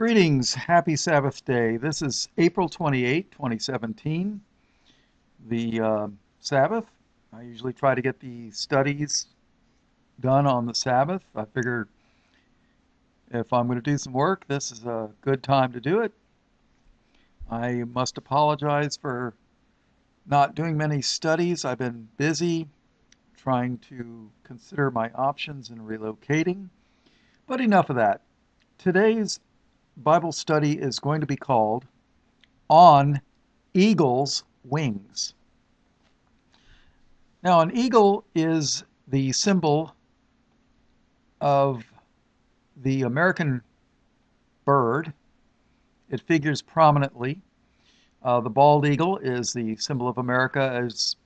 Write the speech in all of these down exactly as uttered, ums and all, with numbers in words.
Greetings, happy Sabbath day. This is April twenty-eighth, twenty seventeen, the uh, Sabbath. I usually try to get the studies done on the Sabbath. I figured if I'm going to do some work, this is a good time to do it. I must apologize for not doing many studies. I've been busy trying to consider my options in relocating, but enough of that. Today's Bible study is going to be called On Eagle's Wings. Now, an eagle is the symbol of the American bird. It figures prominently. Uh, the bald eagle is the symbol of America, as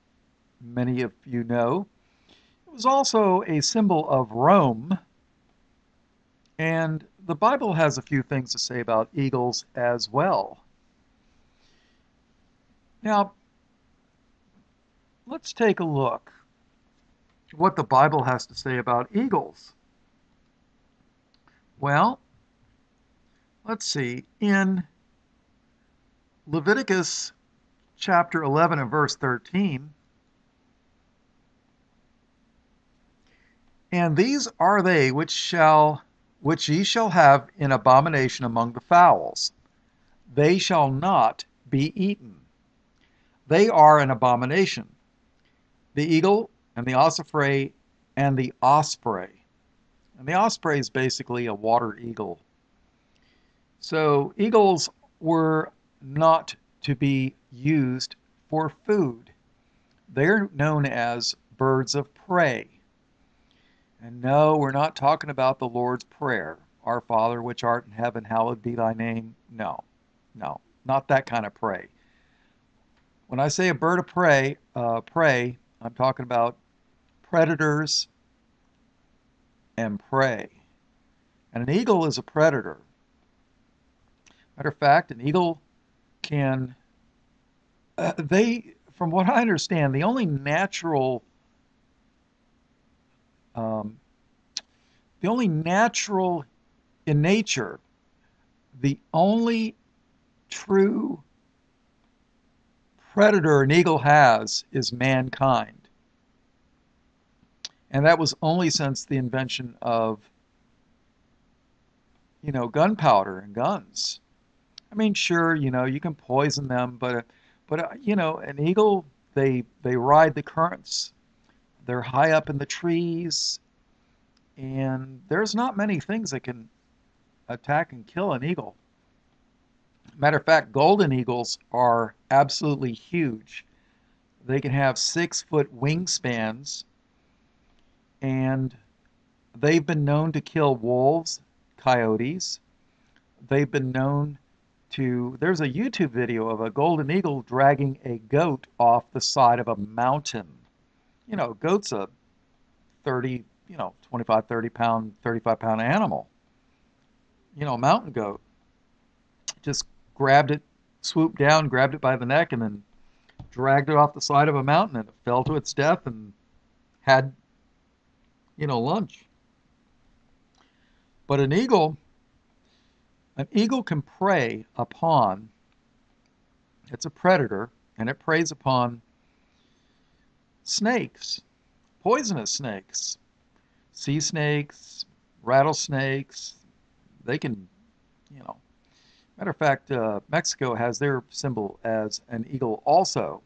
many of you know. It was also a symbol of Rome, and the Bible has a few things to say about eagles as well. Now, let's take a look at what the Bible has to say about eagles. Well, let's see. In Leviticus chapter eleven and verse thirteen, "And these are they which shall which ye shall have in abomination among the fowls. They shall not be eaten. They are an abomination, the eagle and the osprey and the osprey." And the osprey is basically a water eagle. So eagles were not to be used for food. They're known as birds of prey. And no, we're not talking about the Lord's Prayer. Our Father, which art in heaven, hallowed be thy name. No, no, not that kind of prey. When I say a bird of prey, uh, prey, I'm talking about predators and prey. And an eagle is a predator. Matter of fact, an eagle can... Uh, they, from what I understand, the only natural... Um, the only natural in nature, the only true predator an eagle has is mankind. And that was only since the invention of, you know, gunpowder and guns. I mean, sure, you know, you can poison them, but, but you know, an eagle, they, they ride the currents. They're high up in the trees, and there's not many things that can attack and kill an eagle. Matter of fact, golden eagles are absolutely huge. They can have six-foot wingspans, and they've been known to kill wolves, coyotes. They've been known to... There's a YouTube video of a golden eagle dragging a goat off the side of a mountain. You know, goat's a thirty, you know, twenty-five, thirty-pound, thirty-five-pound animal. You know, mountain goat. Just grabbed it, swooped down, grabbed it by the neck, and then dragged it off the side of a mountain, and it fell to its death and had, you know, lunch. But an eagle, an eagle can prey upon, it's a predator, and it preys upon snakes, poisonous snakes, sea snakes, rattlesnakes. They can, you know. Matter of fact, uh, Mexico has their symbol as an eagle also,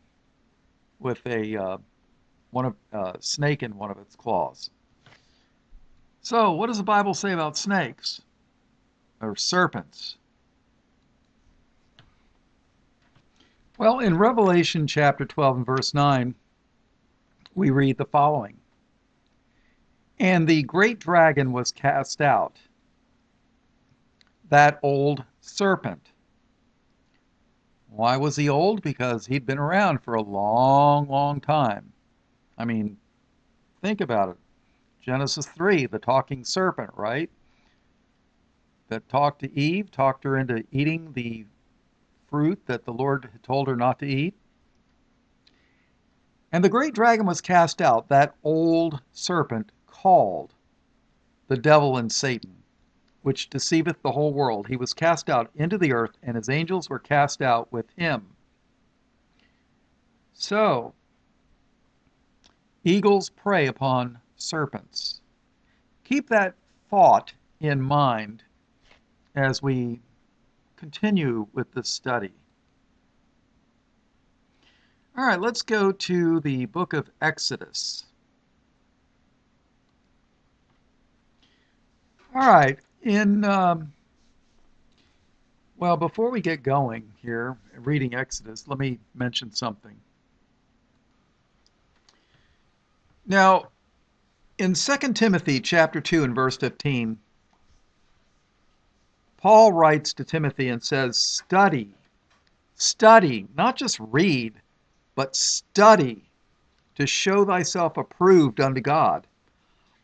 with a uh, one of uh, snake in one of its claws. So, what does the Bible say about snakes or serpents? Well, in Revelation chapter twelve and verse nine. We read the following. "And the great dragon was cast out, that old serpent." Why was he old? Because he'd been around for a long, long time. I mean, think about it. Genesis three, the talking serpent, right? That talked to Eve, talked her into eating the fruit that the Lord had told her not to eat. "And the great dragon was cast out, that old serpent called the devil and Satan, which deceiveth the whole world. He was cast out into the earth, and his angels were cast out with him. So, eagles prey upon serpents. Keep that thought in mind as we continue with this study. All right, let's go to the book of Exodus. All right, in, um, well, before we get going here, reading Exodus, let me mention something. Now, in Second Timothy chapter two and verse fifteen, Paul writes to Timothy and says, study, study, not just read, but study to show thyself approved unto God,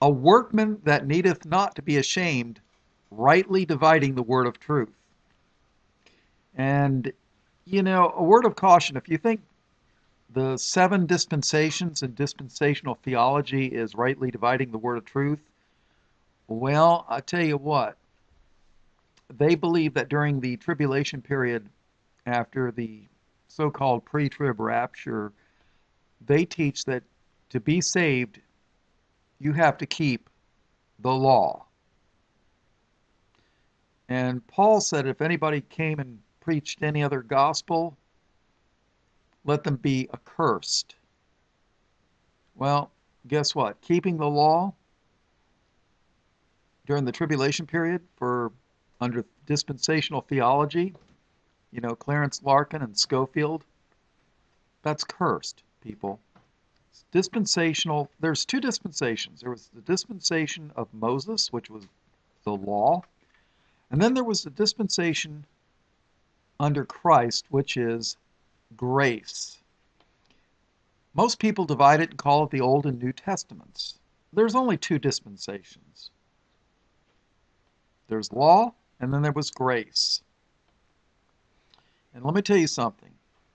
a workman that needeth not to be ashamed, rightly dividing the word of truth. And, you know, a word of caution, if you think the seven dispensations and dispensational theology is rightly dividing the word of truth, well, I tell you what, they believe that during the tribulation period after the so-called pre-trib rapture, they teach that to be saved, you have to keep the law. And Paul said if anybody came and preached any other gospel, let them be accursed. Well, guess what? Keeping the law during the tribulation period for under dispensational theology, you know, Clarence Larkin and Scofield, that's cursed, people. Dispensational, there's two dispensations. There was the dispensation of Moses, which was the law, and then there was the dispensation under Christ, which is grace. Most people divide it and call it the Old and New Testaments. There's only two dispensations. There's law, and then there was grace. And let me tell you something.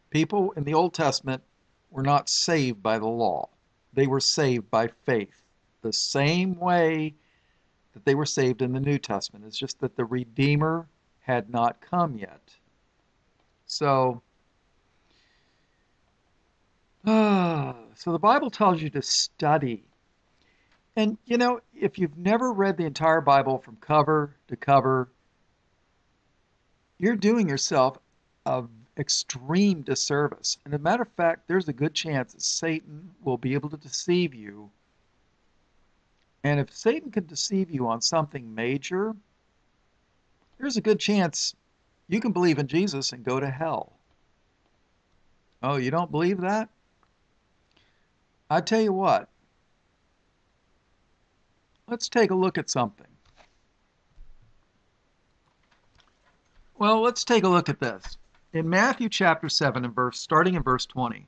People in the Old Testament were not saved by the law. They were saved by faith, the same way that they were saved in the New Testament. It's just that the Redeemer had not come yet. So, uh, so the Bible tells you to study. And, you know, if you've never read the entire Bible from cover to cover, you're doing yourself a extreme disservice. And as a matter of fact, there's a good chance that Satan will be able to deceive you. And if Satan can deceive you on something major, there's a good chance you can believe in Jesus and go to hell. Oh, you don't believe that? I tell you what, let's take a look at something. Well, let's take a look at this. In Matthew chapter seven, and verse, starting in verse twenty,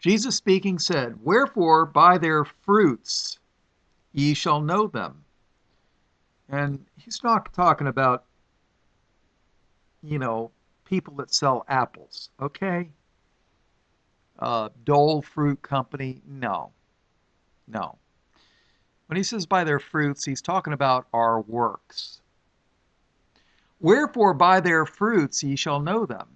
Jesus speaking said, wherefore by their fruits ye shall know them. And he's not talking about, you know, people that sell apples, okay? Uh, Dole Fruit Company, no. No. When he says by their fruits, he's talking about our works. Wherefore by their fruits ye shall know them.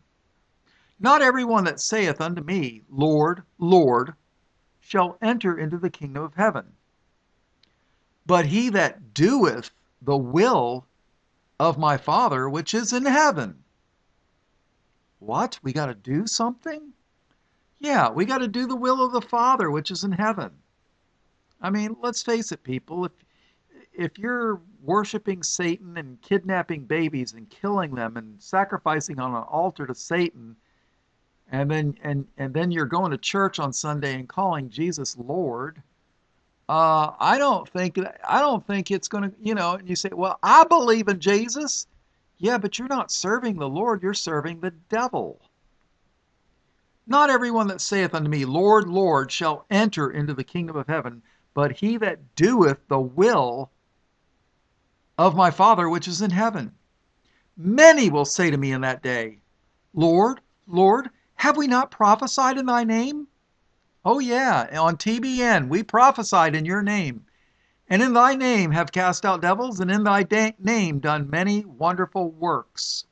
Not every one that saith unto me, Lord, Lord, shall enter into the kingdom of heaven, but he that doeth the will of my Father which is in heaven. What? We got to do something? Yeah, we got to do the will of the Father which is in heaven. I mean, let's face it, people. If, if you're worshiping Satan and kidnapping babies and killing them and sacrificing on an altar to Satan, and then and and then you're going to church on Sunday and calling Jesus Lord, uh, I don't think I don't think it's going to, you know. And you say, well, I believe in Jesus. Yeah, but you're not serving the Lord. You're serving the devil. Not everyone that saith unto me, Lord, Lord, shall enter into the kingdom of heaven, but he that doeth the will of my Father which is in heaven. Many will say to me in that day, Lord, Lord, have we not prophesied in thy name? Oh yeah, on T B N we prophesied in your name. And in thy name have cast out devils, and in thy da- name done many wonderful works.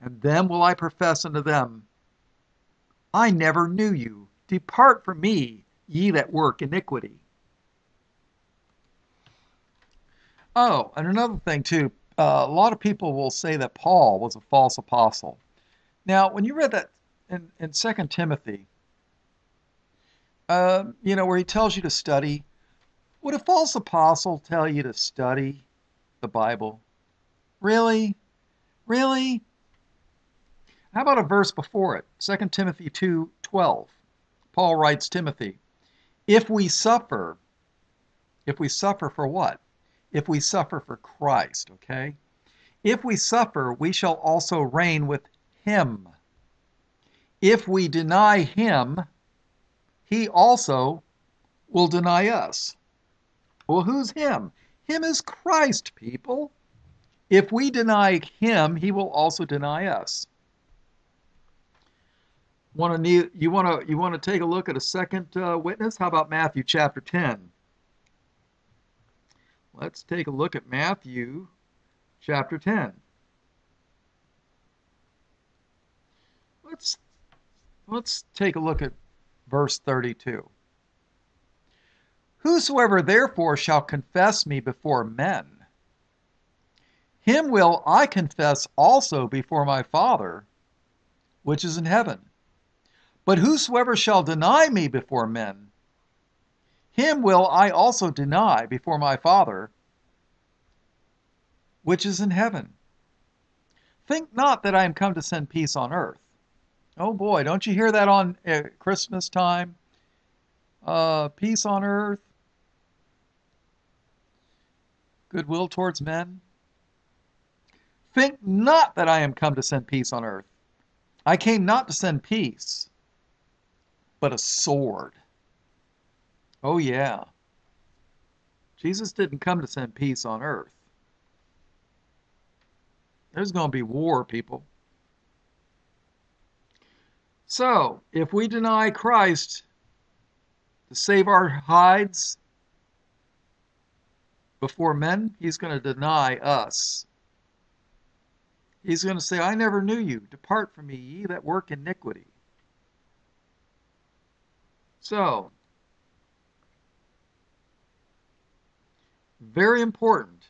And then will I profess unto them, I never knew you. Depart from me, ye that work iniquity. Oh, and another thing too, uh, a lot of people will say that Paul was a false apostle. Now, when you read that in, in Second Timothy, uh, you know, where he tells you to study, would a false apostle tell you to study the Bible? Really? Really? How about a verse before it? Second Timothy two twelve. Paul writes Timothy, if we suffer, if we suffer for what? If we suffer for Christ, okay? If we suffer, we shall also reign with him. If we deny him, he also will deny us. Well, who's him? Him is Christ, people. If we deny him, he will also deny us. Want to need, you want to you want to take a look at a second uh, witness? How about Matthew chapter ten? Let's take a look at Matthew chapter ten. Let's, let's take a look at verse thirty-two. Whosoever therefore shall confess me before men, him will I confess also before my Father, which is in heaven. But whosoever shall deny me before men, him will I also deny before my Father, which is in heaven. Think not that I am come to send peace on earth. Oh boy, don't you hear that on uh, Christmas time? Uh, peace on earth, goodwill towards men. Think not that I am come to send peace on earth. I came not to send peace, but a sword. Oh yeah. Jesus didn't come to send peace on earth. There's going to be war, people. So, if we deny Christ to save our hides before men, he's going to deny us. He's going to say, I never knew you. Depart from me, ye that work iniquity. So, very important.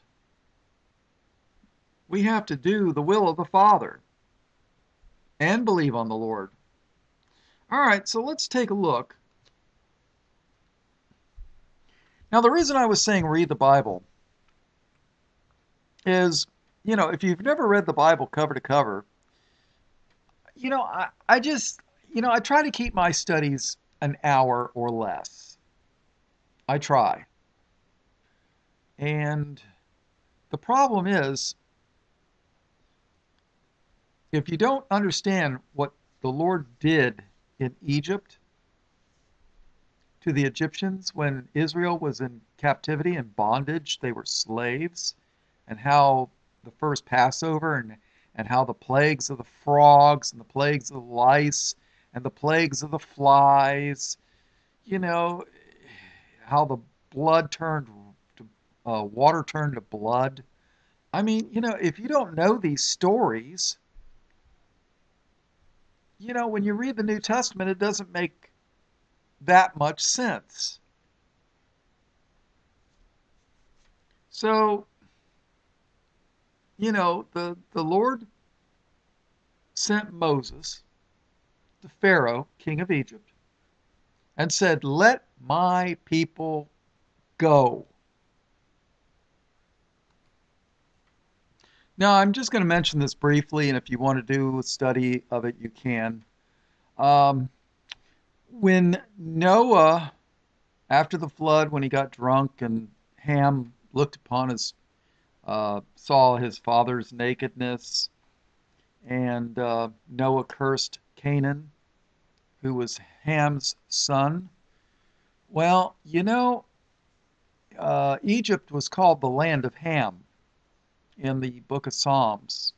We have to do the will of the Father and believe on the Lord. All right, so let's take a look. Now, the reason I was saying read the Bible is, you know, if you've never read the Bible cover to cover, you know, I, I just, you know, I try to keep my studies an hour or less. I try. And the problem is, if you don't understand what the Lord did in Egypt to the Egyptians when Israel was in captivity and bondage, they were slaves, and how the first Passover and, and how the plagues of the frogs and the plagues of the lice and the plagues of the flies, you know, how the blood turned, to, uh, water turned to blood. I mean, you know, if you don't know these stories, you know, when you read the New Testament, it doesn't make that much sense. So, you know, the, the Lord sent Moses to Pharaoh, king of Egypt, and said, let my people go. Now, I'm just going to mention this briefly, and if you want to do a study of it, you can. Um, when Noah, after the flood, when he got drunk and Ham looked upon his, uh, saw his father's nakedness, and uh, Noah cursed Canaan, who was Ham's son. Well, you know, uh, Egypt was called the land of Ham in the book of Psalms.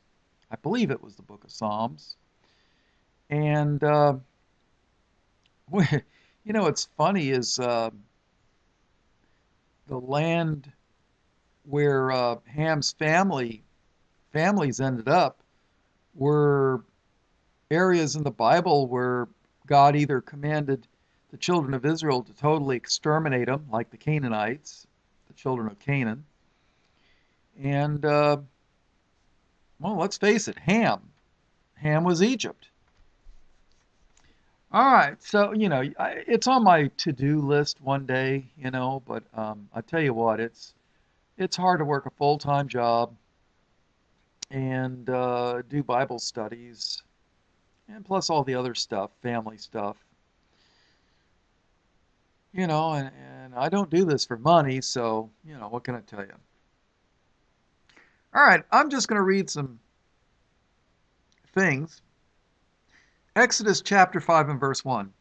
I believe it was the book of Psalms. And, uh, you know, what's funny is uh, the land where uh, Ham's family families ended up were areas in the Bible where God either commanded the children of Israel to totally exterminate them, like the Canaanites, the children of Canaan. And, uh, well, let's face it, Ham. Ham was Egypt. All right, so, you know, I, it's on my to-do list one day, you know, but um, I tell you what, it's, it's hard to work a full-time job and uh, do Bible studies, and plus all the other stuff, family stuff. You know, and, and I don't do this for money, so, you know, what can I tell you? All right, I'm just going to read some things. Exodus chapter five and verse one.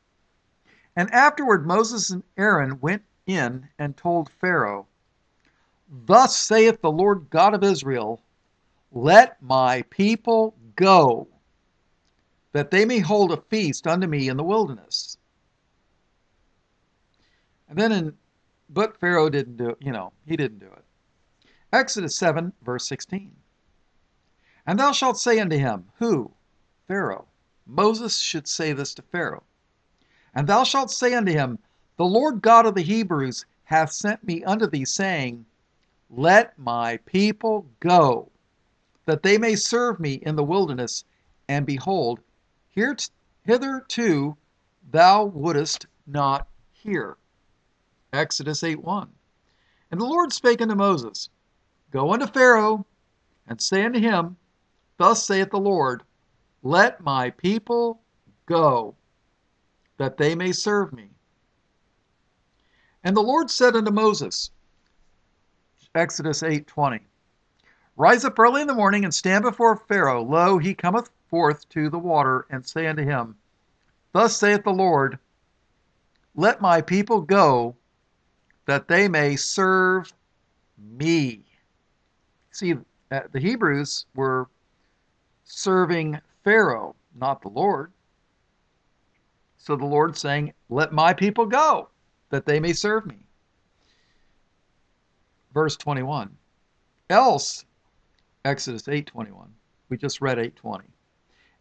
And afterward Moses and Aaron went in and told Pharaoh, Thus saith the Lord God of Israel, Let my people go, that they may hold a feast unto me in the wilderness. And then in, but Pharaoh didn't do it, you know, he didn't do it. Exodus seven, verse sixteen. And thou shalt say unto him, Who? Pharaoh. Moses should say this to Pharaoh. And thou shalt say unto him, The Lord God of the Hebrews hath sent me unto thee, saying, Let my people go, that they may serve me in the wilderness. And behold, here, hitherto thou wouldest not hear. Exodus eight one. And the Lord spake unto Moses, Go unto Pharaoh, and say unto him, Thus saith the Lord, Let my people go, that they may serve me. And the Lord said unto Moses, Exodus eight twenty, Rise up early in the morning, and stand before Pharaoh. Lo, he cometh forth to the water, and say unto him, Thus saith the Lord, Let my people go, that they may serve me. See, the Hebrews were serving Pharaoh, not the Lord. So the Lord's saying, Let my people go, that they may serve me. Verse twenty-one. Else, Exodus eight twenty-one, we just read eight twenty.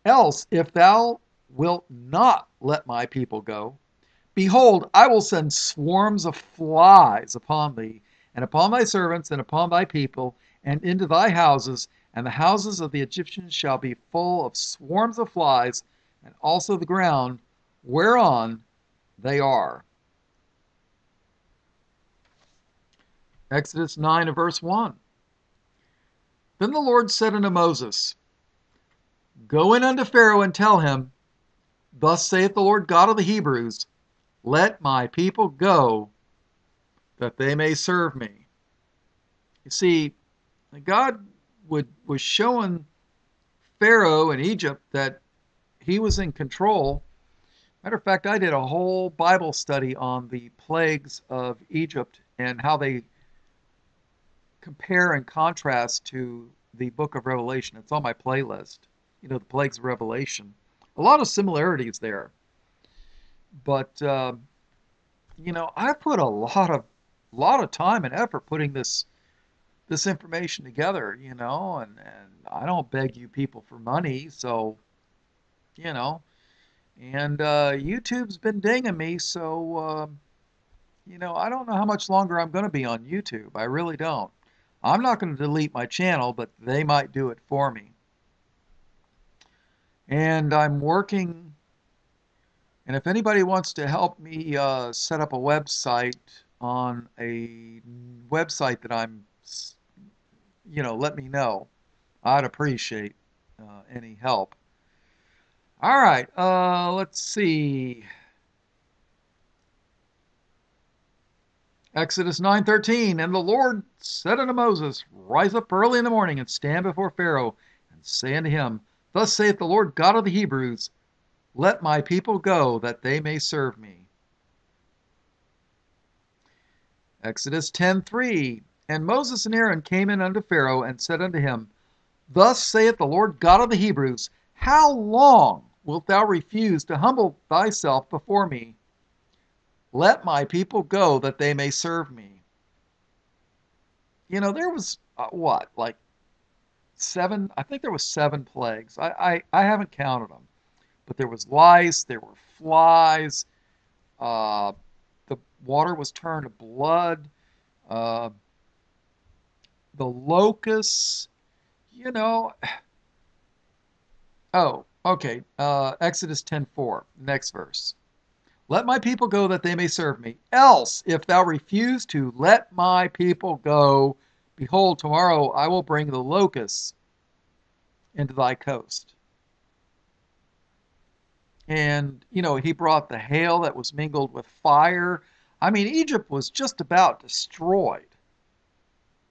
Else, if thou wilt not let my people go, Behold, I will send swarms of flies upon thee, and upon thy servants, and upon thy people, and into thy houses, and the houses of the Egyptians shall be full of swarms of flies, and also the ground whereon they are. Exodus nine and verse one. Then the Lord said unto Moses, Go in unto Pharaoh, and tell him, Thus saith the Lord God of the Hebrews, Let my people go, that they may serve me. You see, God would, was showing Pharaoh in Egypt that he was in control. Matter of fact, I did a whole Bible study on the plagues of Egypt and how they compare and contrast to the book of Revelation. It's on my playlist, you know, the plagues of Revelation. A lot of similarities there. But, uh, you know, I put a lot of lot of time and effort putting this this information together, you know, and, and I don't beg you people for money, so, you know. And uh, YouTube's been dinging me, so, uh, you know, I don't know how much longer I'm going to be on YouTube. I really don't. I'm not going to delete my channel, but they might do it for me. And I'm working... And if anybody wants to help me uh, set up a website on a website that I'm, you know, let me know. I'd appreciate uh, any help. All right, uh, let's see. Exodus nine thirteen, And the Lord said unto Moses, Rise up early in the morning, and stand before Pharaoh, and say unto him, Thus saith the Lord God of the Hebrews, Let my people go, that they may serve me. Exodus ten three. And Moses and Aaron came in unto Pharaoh, and said unto him, Thus saith the Lord God of the Hebrews, How long wilt thou refuse to humble thyself before me? Let my people go, that they may serve me. you know, there was uh, what, like seven, I think there was seven plagues. I, I, I haven't counted them, but there was lice, there were flies, uh, the water was turned to blood, uh, the locusts, you know. Oh, okay, uh, Exodus ten four, next verse. Let my people go that they may serve me. Else, if thou refuse to let my people go, behold, tomorrow I will bring the locusts into thy coast. And, you know, he brought the hail that was mingled with fire. I mean, Egypt was just about destroyed.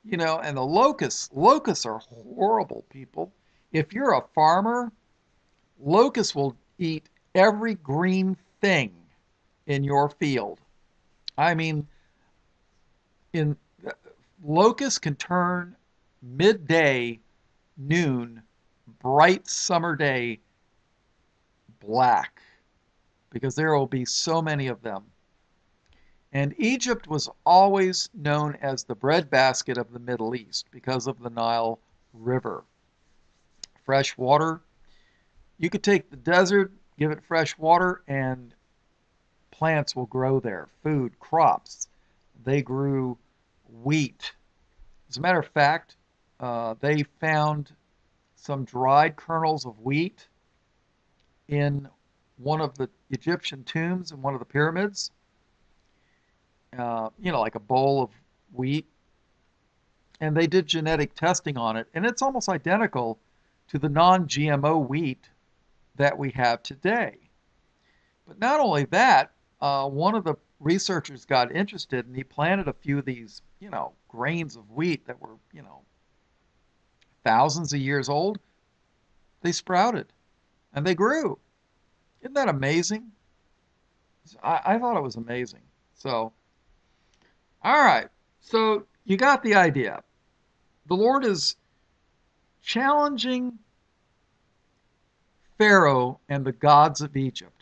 You know, and the locusts, locusts are horrible, people. If you're a farmer, locusts will eat every green thing in your field. I mean, in locusts can turn midday, noon, bright summer day black, because there will be so many of them. And Egypt was always known as the breadbasket of the Middle East because of the Nile River. Fresh water. You could take the desert, give it fresh water, and plants will grow there. Food, crops. They grew wheat. As a matter of fact, uh, they found some dried kernels of wheat in one of the Egyptian tombs in one of the pyramids. Uh, you know, like a bowl of wheat. And they did genetic testing on it. And it's almost identical to the non G M O wheat that we have today. But not only that, Uh, one of the researchers got interested, and he planted a few of these, you know, grains of wheat that were, you know, thousands of years old. They sprouted, and they grew. Isn't that amazing? I, I thought it was amazing. So, all right. So you got the idea. The Lord is challenging Pharaoh and the gods of Egypt.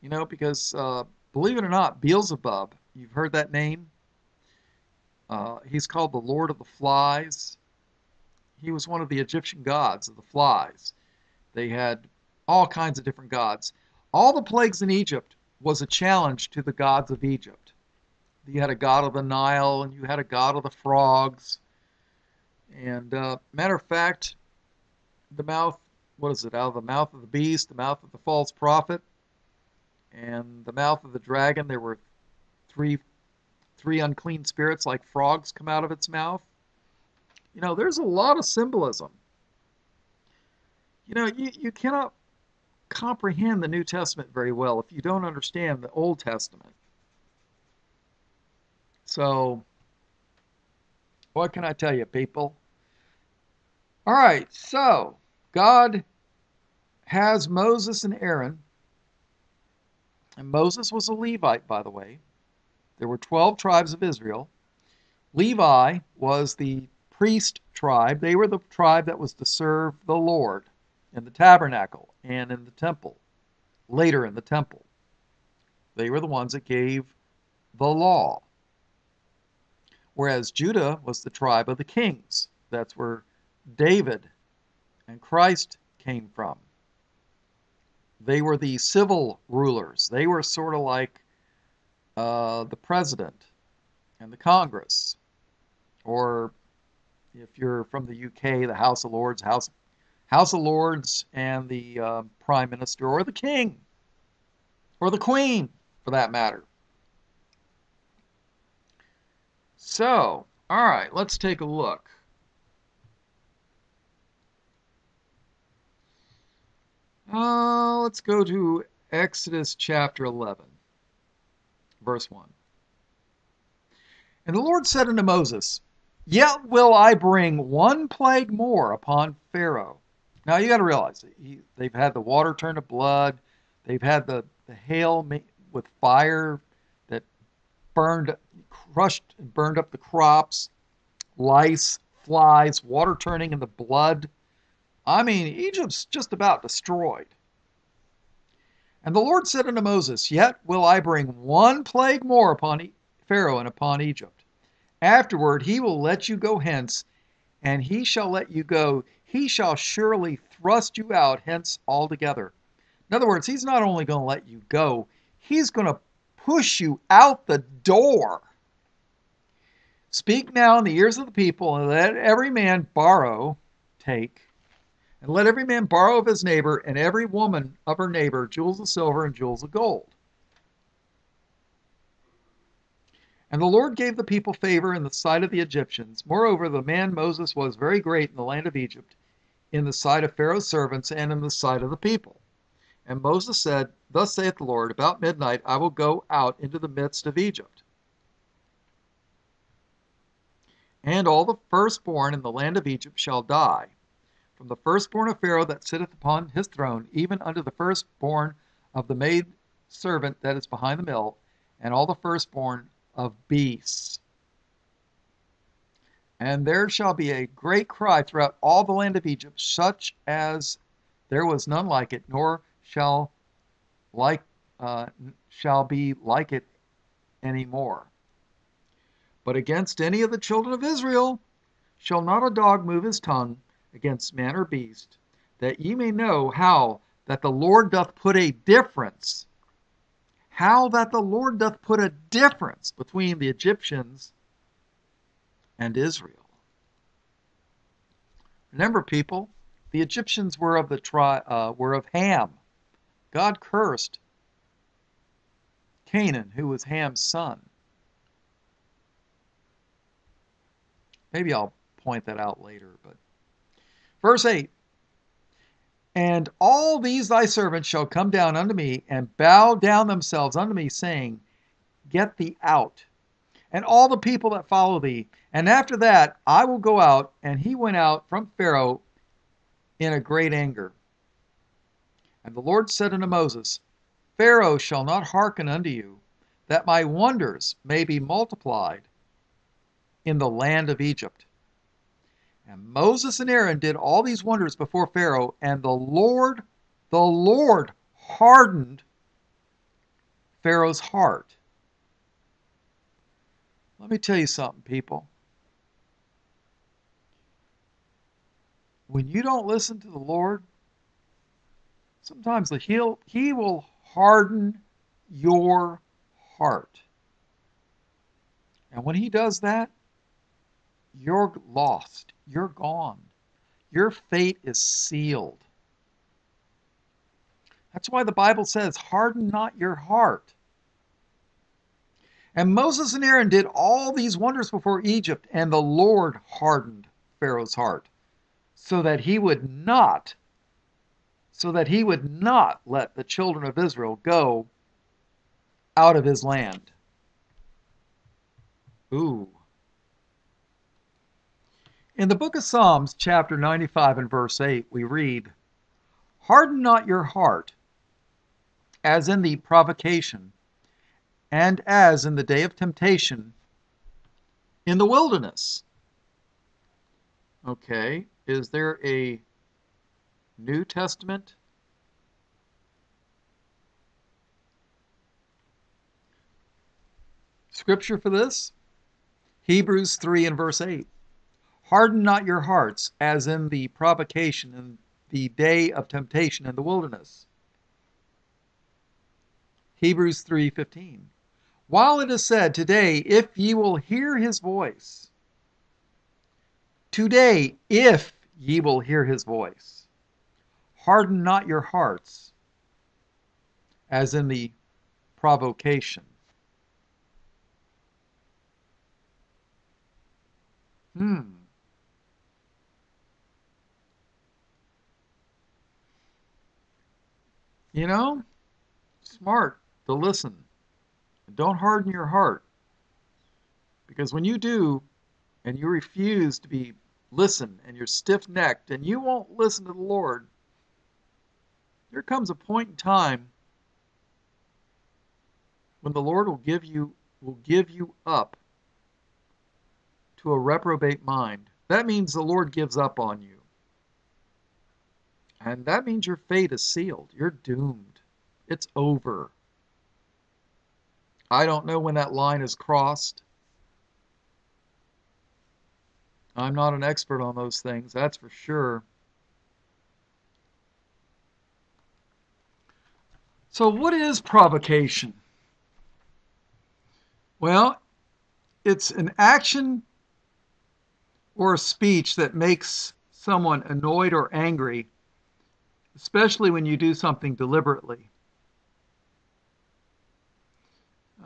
You know, because, uh, believe it or not, Beelzebub, you've heard that name. Uh, he's called the Lord of the Flies. He was one of the Egyptian gods of the flies. They had all kinds of different gods. All the plagues in Egypt was a challenge to the gods of Egypt. You had a god of the Nile, and you had a god of the frogs. And, uh, matter of fact, the mouth, what is it, out of the mouth of the beast, the mouth of the false prophet, and the mouth of the dragon, there were three three unclean spirits like frogs come out of its mouth. You know, there's a lot of symbolism. You know, you, you cannot comprehend the New Testament very well if you don't understand the Old Testament. So, what can I tell you, people? All right, so God has Moses and Aaron. And Moses was a Levite, by the way. There were twelve tribes of Israel. Levi was the priest tribe. They were the tribe that was to serve the Lord in the tabernacle and in the temple, later in the temple. They were the ones that gave the law. Whereas Judah was the tribe of the kings. That's where David and Christ came from. They were the civil rulers. They were sort of like uh, the president and the Congress. Or if you're from the U K, the House of Lords, House, House of Lords and the uh, Prime Minister or the King or the Queen, for that matter. So, all right, let's take a look. Uh, let's go to Exodus chapter eleven, verse one. And the Lord said unto Moses, Yet will I bring one plague more upon Pharaoh. Now you got to realize, he, they've had the water turn to blood. They've had the, the hail with fire that burned, crushed and burned up the crops. Lice, flies, water turning into blood. I mean, Egypt's just about destroyed. And the Lord said unto Moses, Yet will I bring one plague more upon Pharaoh and upon Egypt, Afterward he will let you go hence, and he shall let you go. He shall surely thrust you out hence altogether. In other words, he's not only going to let you go, he's going to push you out the door. Speak now in the ears of the people, and let every man borrow, take, and let every man borrow of his neighbor, and every woman of her neighbor, jewels of silver and jewels of gold. And the Lord gave the people favor in the sight of the Egyptians. Moreover, the man Moses was very great in the land of Egypt, in the sight of Pharaoh's servants, and in the sight of the people. And Moses said, Thus saith the Lord, about midnight I will go out into the midst of Egypt. And all the firstborn in the land of Egypt shall die, from the firstborn of Pharaoh that sitteth upon his throne, even unto the firstborn of the maid servant that is behind the mill, and all the firstborn of beasts. And there shall be a great cry throughout all the land of Egypt, such as there was none like it, nor shall like uh, shall be like it any more. But against any of the children of Israel shall not a dog move his tongue against man or beast, that ye may know how that the Lord doth put a difference How that the Lord doth put a difference between the Egyptians and Israel. Remember, people, the Egyptians were of the tri uh, were of Ham. God cursed Canaan, who was Ham's son. Maybe I'll point that out later. But verse eight. And all these thy servants shall come down unto me, and bow down themselves unto me, saying, Get thee out, and all the people that follow thee. And after that I will go out. And he went out from Pharaoh in a great anger. And the Lord said unto Moses, Pharaoh shall not hearken unto you, that my wonders may be multiplied in the land of Egypt. And Moses and Aaron did all these wonders before Pharaoh, and the Lord, the Lord hardened Pharaoh's heart. Let me tell you something, people. When you don't listen to the Lord, sometimes he'll, he will harden your heart. And when he does that, you're lost. You're gone. Your fate is sealed. That's why the Bible says, harden not your heart. And Moses and Aaron did all these wonders before Egypt, and the Lord hardened Pharaoh's heart, so that he would not, so that he would not let the children of Israel go out of his land. Ooh. In the book of Psalms, chapter ninety-five and verse eight, we read, Harden not your heart, as in the provocation, and as in the day of temptation in the wilderness. Okay, is there a New Testament? Scripture for this? Hebrews three and verse eight. Harden not your hearts, as in the provocation and the day of temptation in the wilderness. Hebrews three fifteen. While it is said, Today, if ye will hear his voice. Today, if ye will hear his voice. Harden not your hearts, as in the provocation. Hmm. You know, smart to listen. Don't harden your heart. Because when you do, and you refuse to be listen, and you're stiff-necked, and you won't listen to the Lord, there comes a point in time when the Lord will give you will give you up to a reprobate mind. That means the Lord gives up on you. And that means your fate is sealed. You're doomed. It's over. I don't know when that line is crossed. I'm not an expert on those things, that's for sure. So what is provocation? Well, it's an action or a speech that makes someone annoyed or angry, especially when you do something deliberately.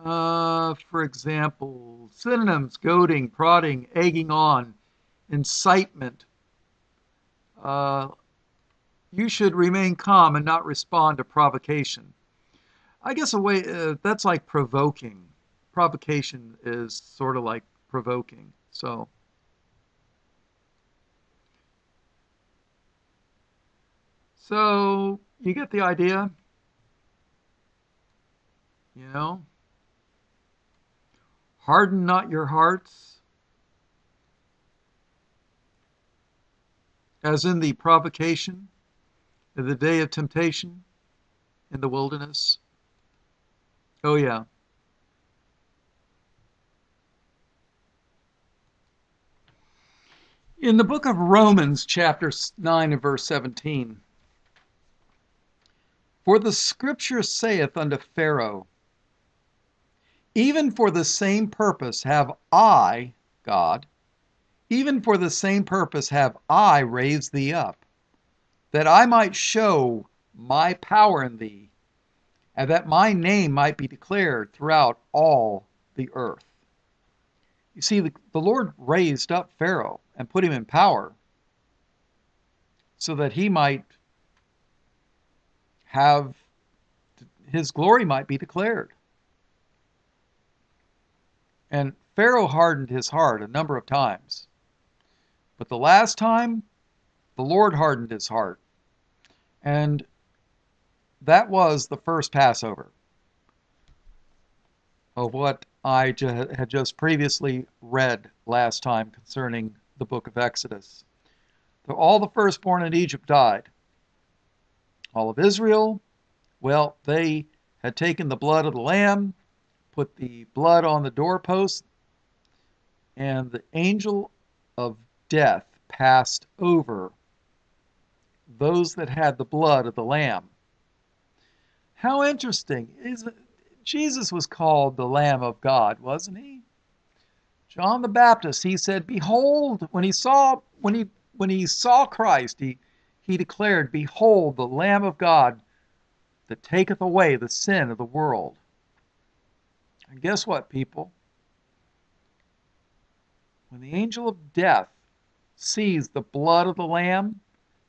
Uh, for example, synonyms: goading, prodding, egging on, incitement. Uh, you should remain calm and not respond to provocation. I guess a way uh, that's like provoking. Provocation is sort of like provoking. So, so you get the idea, you know. Harden not your hearts, as in the provocation of the day of temptation in the wilderness. Oh yeah. In the book of Romans, chapter nine and verse seventeen, for the scripture saith unto Pharaoh, even for the same purpose have I, God, even for the same purpose have I raised thee up, that I might show my power in thee, and that my name might be declared throughout all the earth. You see, the, the Lord raised up Pharaoh and put him in power so that he might have, his glory might be declared. And Pharaoh hardened his heart a number of times. But the last time, the Lord hardened his heart. And that was the first Passover of what I ju- had just previously read last time concerning the book of Exodus. All the firstborn in Egypt died. All of Israel, well, they had taken the blood of the lamb, put the blood on the doorpost, and the angel of death passed over those that had the blood of the lamb. How interesting. Isn't it? Jesus was called the Lamb of God, wasn't he? John the Baptist, he said, behold, when he saw when he when he saw Christ, he he declared, behold, the Lamb of God that taketh away the sin of the world. And guess what, people? When the angel of death sees the blood of the Lamb,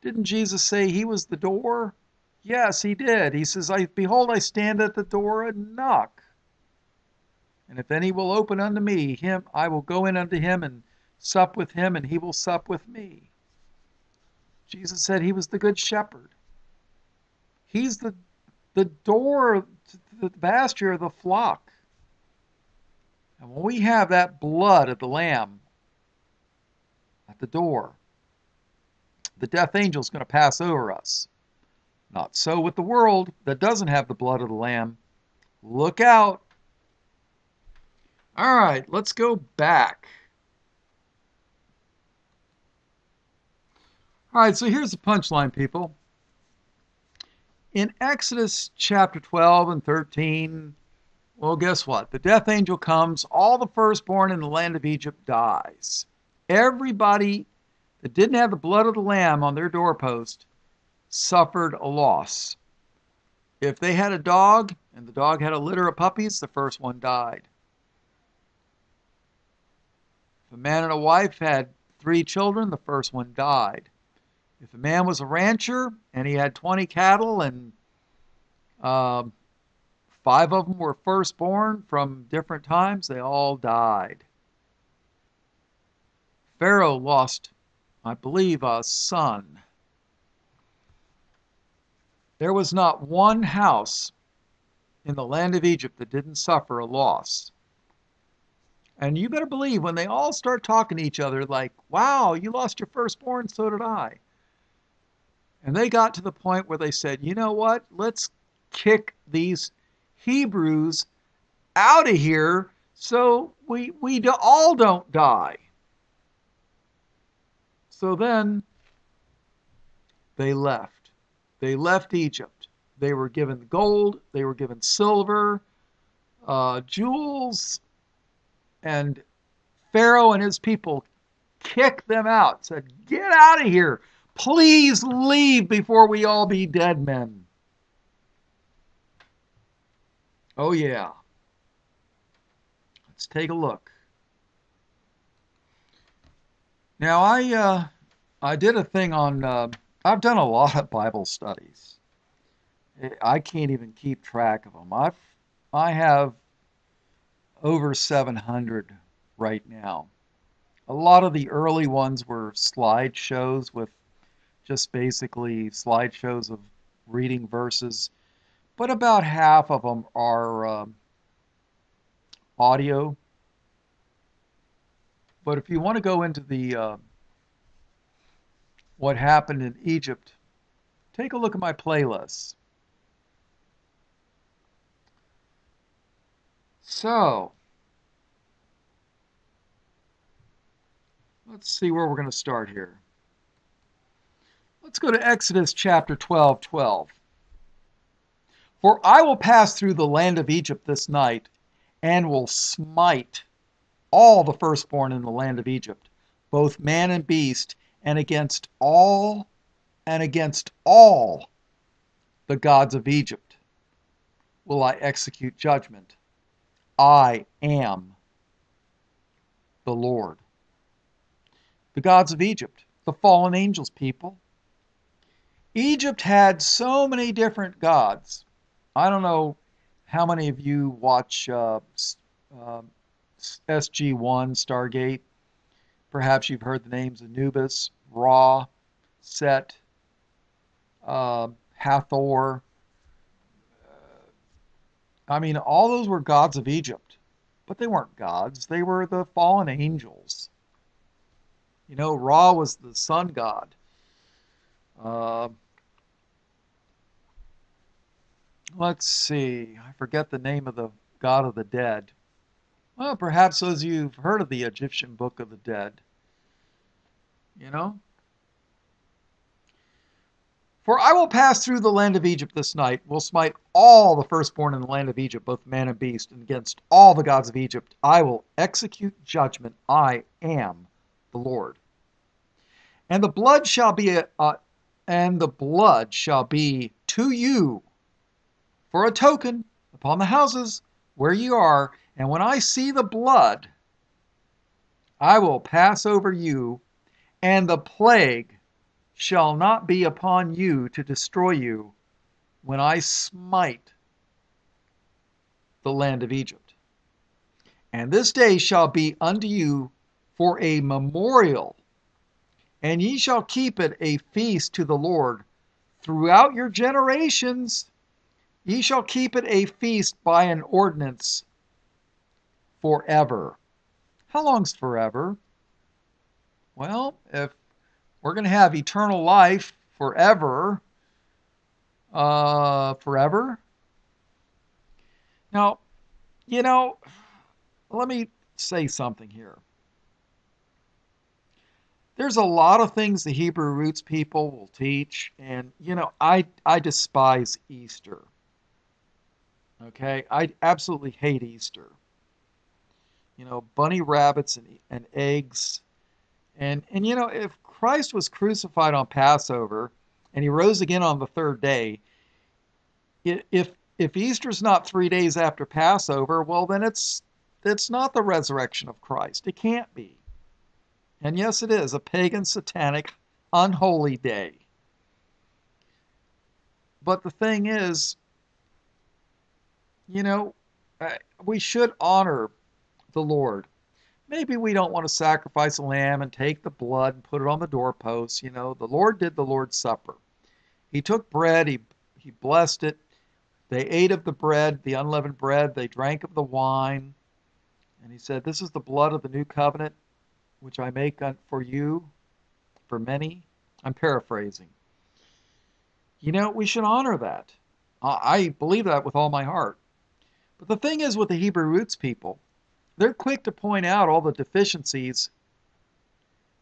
didn't Jesus say he was the door? Yes, he did. He says, I, behold, I stand at the door and knock. And if any will open unto me, him I will go in unto him and sup with him, and he will sup with me. Jesus said he was the good shepherd. He's the, the door to the pasture of the flock. And when we have that blood of the Lamb at the door, the death angel is going to pass over us. Not so with the world that doesn't have the blood of the Lamb. Look out. All right, let's go back. All right, so here's the punchline, people. In Exodus chapter twelve and thirteen, well, guess what? The death angel comes. All the firstborn in the land of Egypt dies. Everybody that didn't have the blood of the lamb on their doorpost suffered a loss. If they had a dog and the dog had a litter of puppies, the first one died. If a man and a wife had three children, the first one died. If a man was a rancher and he had twenty cattle and... Uh, Five of them were firstborn from different times. They all died. Pharaoh lost, I believe, a son. There was not one house in the land of Egypt that didn't suffer a loss. And you better believe when they all start talking to each other like, wow, you lost your firstborn, so did I. And they got to the point where they said, you know what, let's kick these Hebrews out of here so we we do, all don't die. So then they left. They left Egypt. They were given gold. They were given silver, uh, jewels, and Pharaoh and his people kicked them out, said, "Get out of here. Please leave before we all be dead men." Oh, yeah. Let's take a look. Now, I uh, I did a thing on... Uh, I've done a lot of Bible studies. I can't even keep track of them. I've, I have over seven hundred right now. A lot of the early ones were slideshows with just basically slideshows of reading verses. But about half of them are um, audio. But if you want to go into the uh, what happened in Egypt, take a look at my playlists. So, let's see where we're going to start here. Let's go to Exodus chapter twelve, twelve. "For I will pass through the land of Egypt this night, and will smite all the firstborn in the land of Egypt, both man and beast, and against all and against all the gods of Egypt will I execute judgment. I am the Lord." The gods of Egypt, the fallen angels, people. Egypt had so many different gods. I don't know how many of you watch uh, uh, S G one, Stargate. Perhaps you've heard the names Anubis, Ra, Set, uh, Hathor. Uh, I mean, all those were gods of Egypt. But they weren't gods. They were the fallen angels. You know, Ra was the sun god. Uh, Let's see. I forget the name of the god of the dead. Well, perhaps those of you who've heard of the Egyptian Book of the Dead. You know? "For I will pass through the land of Egypt this night, will smite all the firstborn in the land of Egypt, both man and beast, and against all the gods of Egypt I will execute judgment. I am the Lord. And the blood shall be a, uh, and the blood shall be to you for a token upon the houses where you are, and when I see the blood, I will pass over you, and the plague shall not be upon you to destroy you when I smite the land of Egypt. And this day shall be unto you for a memorial, and ye shall keep it a feast to the Lord throughout your generations. Ye shall keep it a feast by an ordinance forever." How long's forever? Well, if we're going to have eternal life forever, uh, forever. Now, you know, let me say something here. There's a lot of things the Hebrew roots people will teach, and, you know, I, I despise Easter. Okay, I absolutely hate Easter. You know, bunny rabbits and, and eggs. And, and, you know, if Christ was crucified on Passover and he rose again on the third day, if, if Easter's not three days after Passover, well, then it's, it's not the resurrection of Christ. It can't be. And yes, it is a pagan, satanic, unholy day. But the thing is, you know, we should honor the Lord. Maybe we don't want to sacrifice a lamb and take the blood and put it on the doorposts. You know, the Lord did the Lord's Supper. He took bread, he, he blessed it. They ate of the bread, the unleavened bread. They drank of the wine. And he said, "This is the blood of the new covenant, which I make for you, for many." I'm paraphrasing. You know, we should honor that. I believe that with all my heart. But the thing is with the Hebrew roots people, they're quick to point out all the deficiencies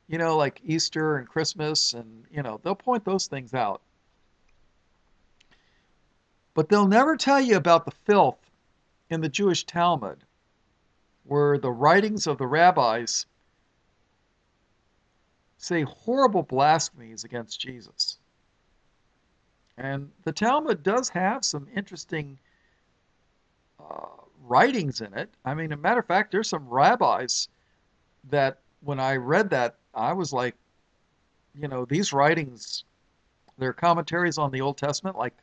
you know, like Easter and Christmas, and, you know, they'll point those things out. But they'll never tell you about the filth in the Jewish Talmud, where the writings of the rabbis say horrible blasphemies against Jesus. And the Talmud does have some interesting uh, writings in it. I mean, as a matter of fact, there's some rabbis that when I read that, I was like, you know, these writings, they're commentaries on the Old Testament. Like,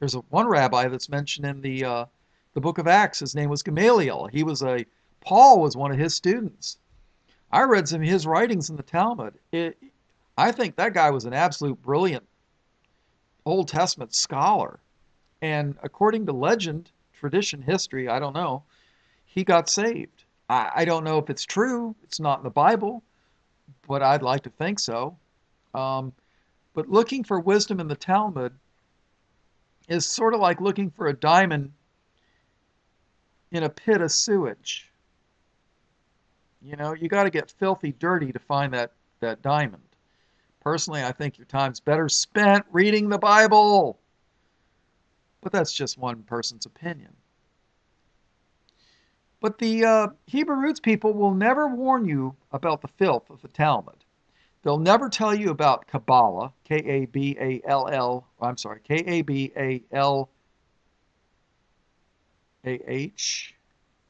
there's a, one rabbi that's mentioned in the uh, the book of Acts. His name was Gamaliel. He was a, Paul was one of his students. I read some of his writings in the Talmud. It, I think that guy was an absolute brilliant Old Testament scholar. And according to legend, tradition, history, I don't know, he got saved. I, I don't know if it's true. It's not in the Bible, but I'd like to think so. Um, but looking for wisdom in the Talmud is sort of like looking for a diamond in a pit of sewage. You know, you got to get filthy dirty to find that, that diamond. Personally, I think your time's better spent reading the Bible. But that's just one person's opinion. But the uh, Hebrew Roots people will never warn you about the filth of the Talmud. They'll never tell you about Kabbalah, K A B A L L, I'm sorry, K A B A L A H,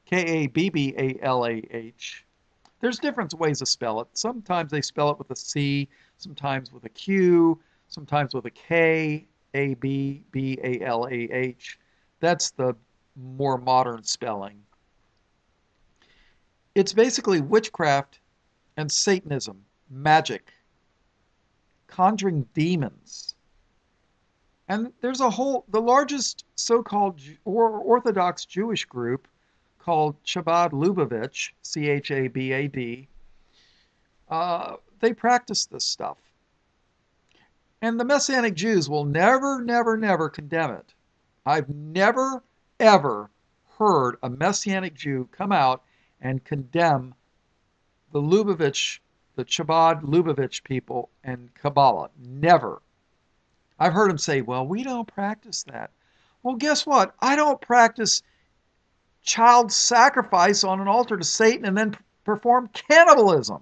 K A B B A L A H. There's different ways to spell it. Sometimes they spell it with a C, sometimes with a Q, sometimes with a K, A, B, B, A, L, A, H. That's the more modern spelling. It's basically witchcraft and Satanism, magic, conjuring demons. And there's a whole, the largest so-called or Orthodox Jewish group called Chabad Lubavitch, C H A B A D, uh, they practice this stuff. And the Messianic Jews will never, never, never condemn it. I've never, ever heard a Messianic Jew come out and condemn the Lubavitch, the Chabad Lubavitch people and Kabbalah. Never. I've heard them say, well, we don't practice that. Well, guess what? I don't practice child sacrifice on an altar to Satan and then perform cannibalism.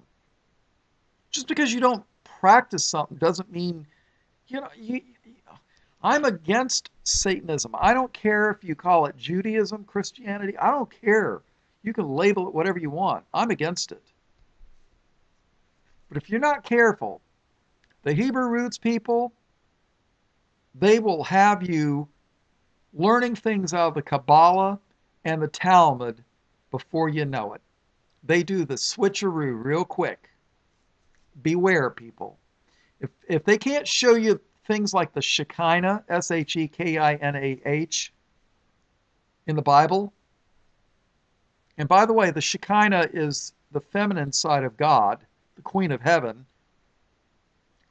Just because you don't practice something doesn't mean, you know, you, you, I'm against Satanism. I don't care if you call it Judaism, Christianity. I don't care. You can label it whatever you want. I'm against it. But if you're not careful, the Hebrew Roots people, they will have you learning things out of the Kabbalah and the Talmud before you know it. They do the switcheroo real quick. Beware, people. If, if they can't show you things like the Shekinah, S H E K I N A H, in the Bible, and by the way, the Shekinah is the feminine side of God, the Queen of Heaven.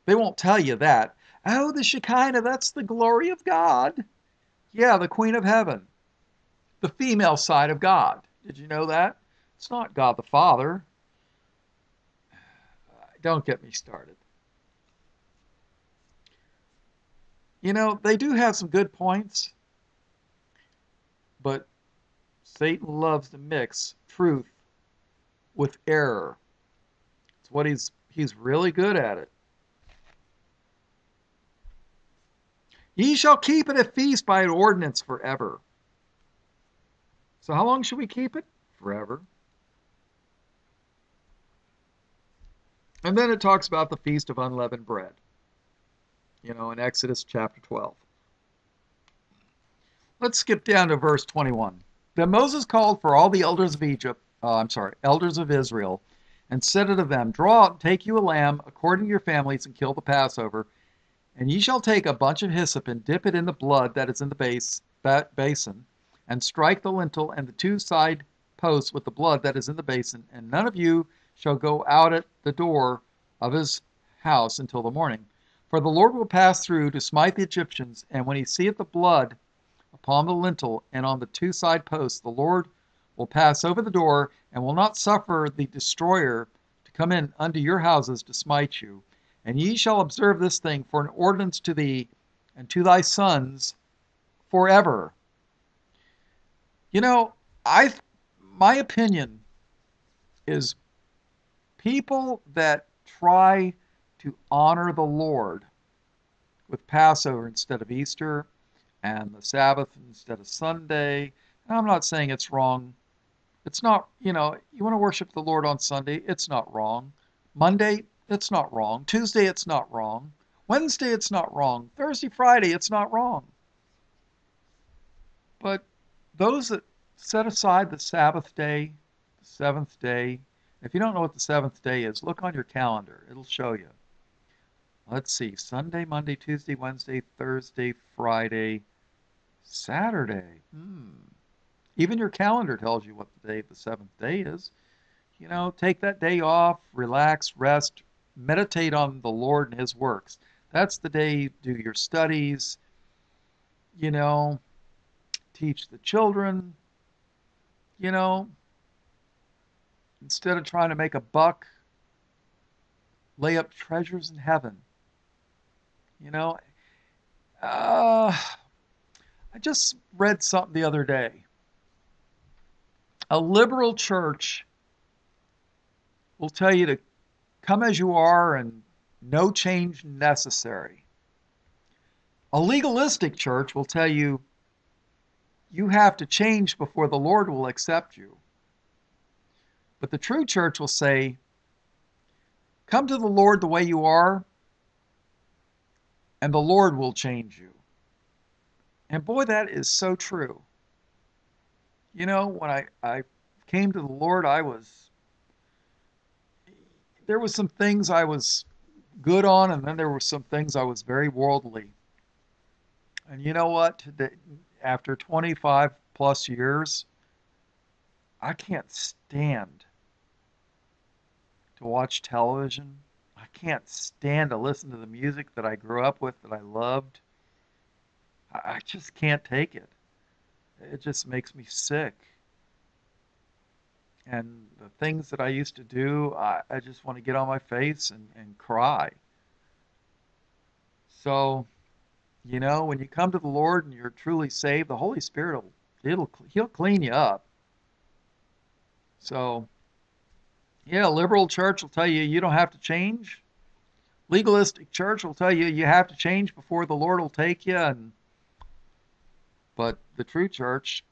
They won't tell you that. Oh, the Shekinah, that's the glory of God. Yeah, the Queen of Heaven. The female side of God. Did you know that? It's not God the Father. Don't get me started. You know, they do have some good points, but Satan loves to mix truth with error. It's what he's, he's really good at it. Ye shall keep it a feast by an ordinance forever. So how long should we keep it? Forever. And then it talks about the Feast of Unleavened Bread, you know, in Exodus chapter twelve. Let's skip down to verse twenty-one. Then Moses called for all the elders of Egypt, uh, I'm sorry, elders of Israel, and said unto them, Draw out and take you a lamb according to your families, and kill the Passover. And ye shall take a bunch of hyssop, and dip it in the blood that is in the base, ba basin, and strike the lintel and the two side posts with the blood that is in the basin, and none of you shall go out at the door of his house until the morning. For the Lord will pass through to smite the Egyptians, and when he seeth the blood upon the lintel and on the two side posts, the Lord will pass over the door, and will not suffer the destroyer to come in unto your houses to smite you. And ye shall observe this thing for an ordinance to thee and to thy sons forever. You know, I, my opinion is people that try to honor the Lord with Passover instead of Easter and the Sabbath instead of Sunday. And I'm not saying it's wrong. It's not, you know, you want to worship the Lord on Sunday, it's not wrong. Monday, it's not wrong. Tuesday, it's not wrong. Wednesday, it's not wrong. Thursday, Friday, it's not wrong. But those that set aside the Sabbath day, the seventh day, if you don't know what the seventh day is, look on your calendar. It'll show you. Let's see, Sunday, Monday, Tuesday, Wednesday, Thursday, Friday, Saturday. Hmm. Even your calendar tells you what the day of the seventh day is. You know, take that day off, relax, rest, meditate on the Lord and His works. That's the day you do your studies, you know, teach the children, you know, instead of trying to make a buck, lay up treasures in heaven. You know, uh, I just read something the other day. A liberal church will tell you to come as you are and no change necessary. A legalistic church will tell you you have to change before the Lord will accept you. But the true church will say, come to the Lord the way you are, and the Lord will change you. And boy, that is so true. You know, when I, I came to the Lord, I was, there were some things I was good on, and then there were some things I was very worldly. And you know what? Today, after twenty-five plus years, I can't stand to watch television. I can't stand to listen to the music that I grew up with, that I loved. I just can't take it. It just makes me sick. And the things that I used to do, I, I just want to get on my face and, and cry. So, you know, when you come to the Lord and you're truly saved, the Holy Spirit, will, it'll, He'll clean you up. So, yeah, a liberal church will tell you you don't have to change. Legalistic church will tell you you have to change before the Lord will take you. And, but the true church,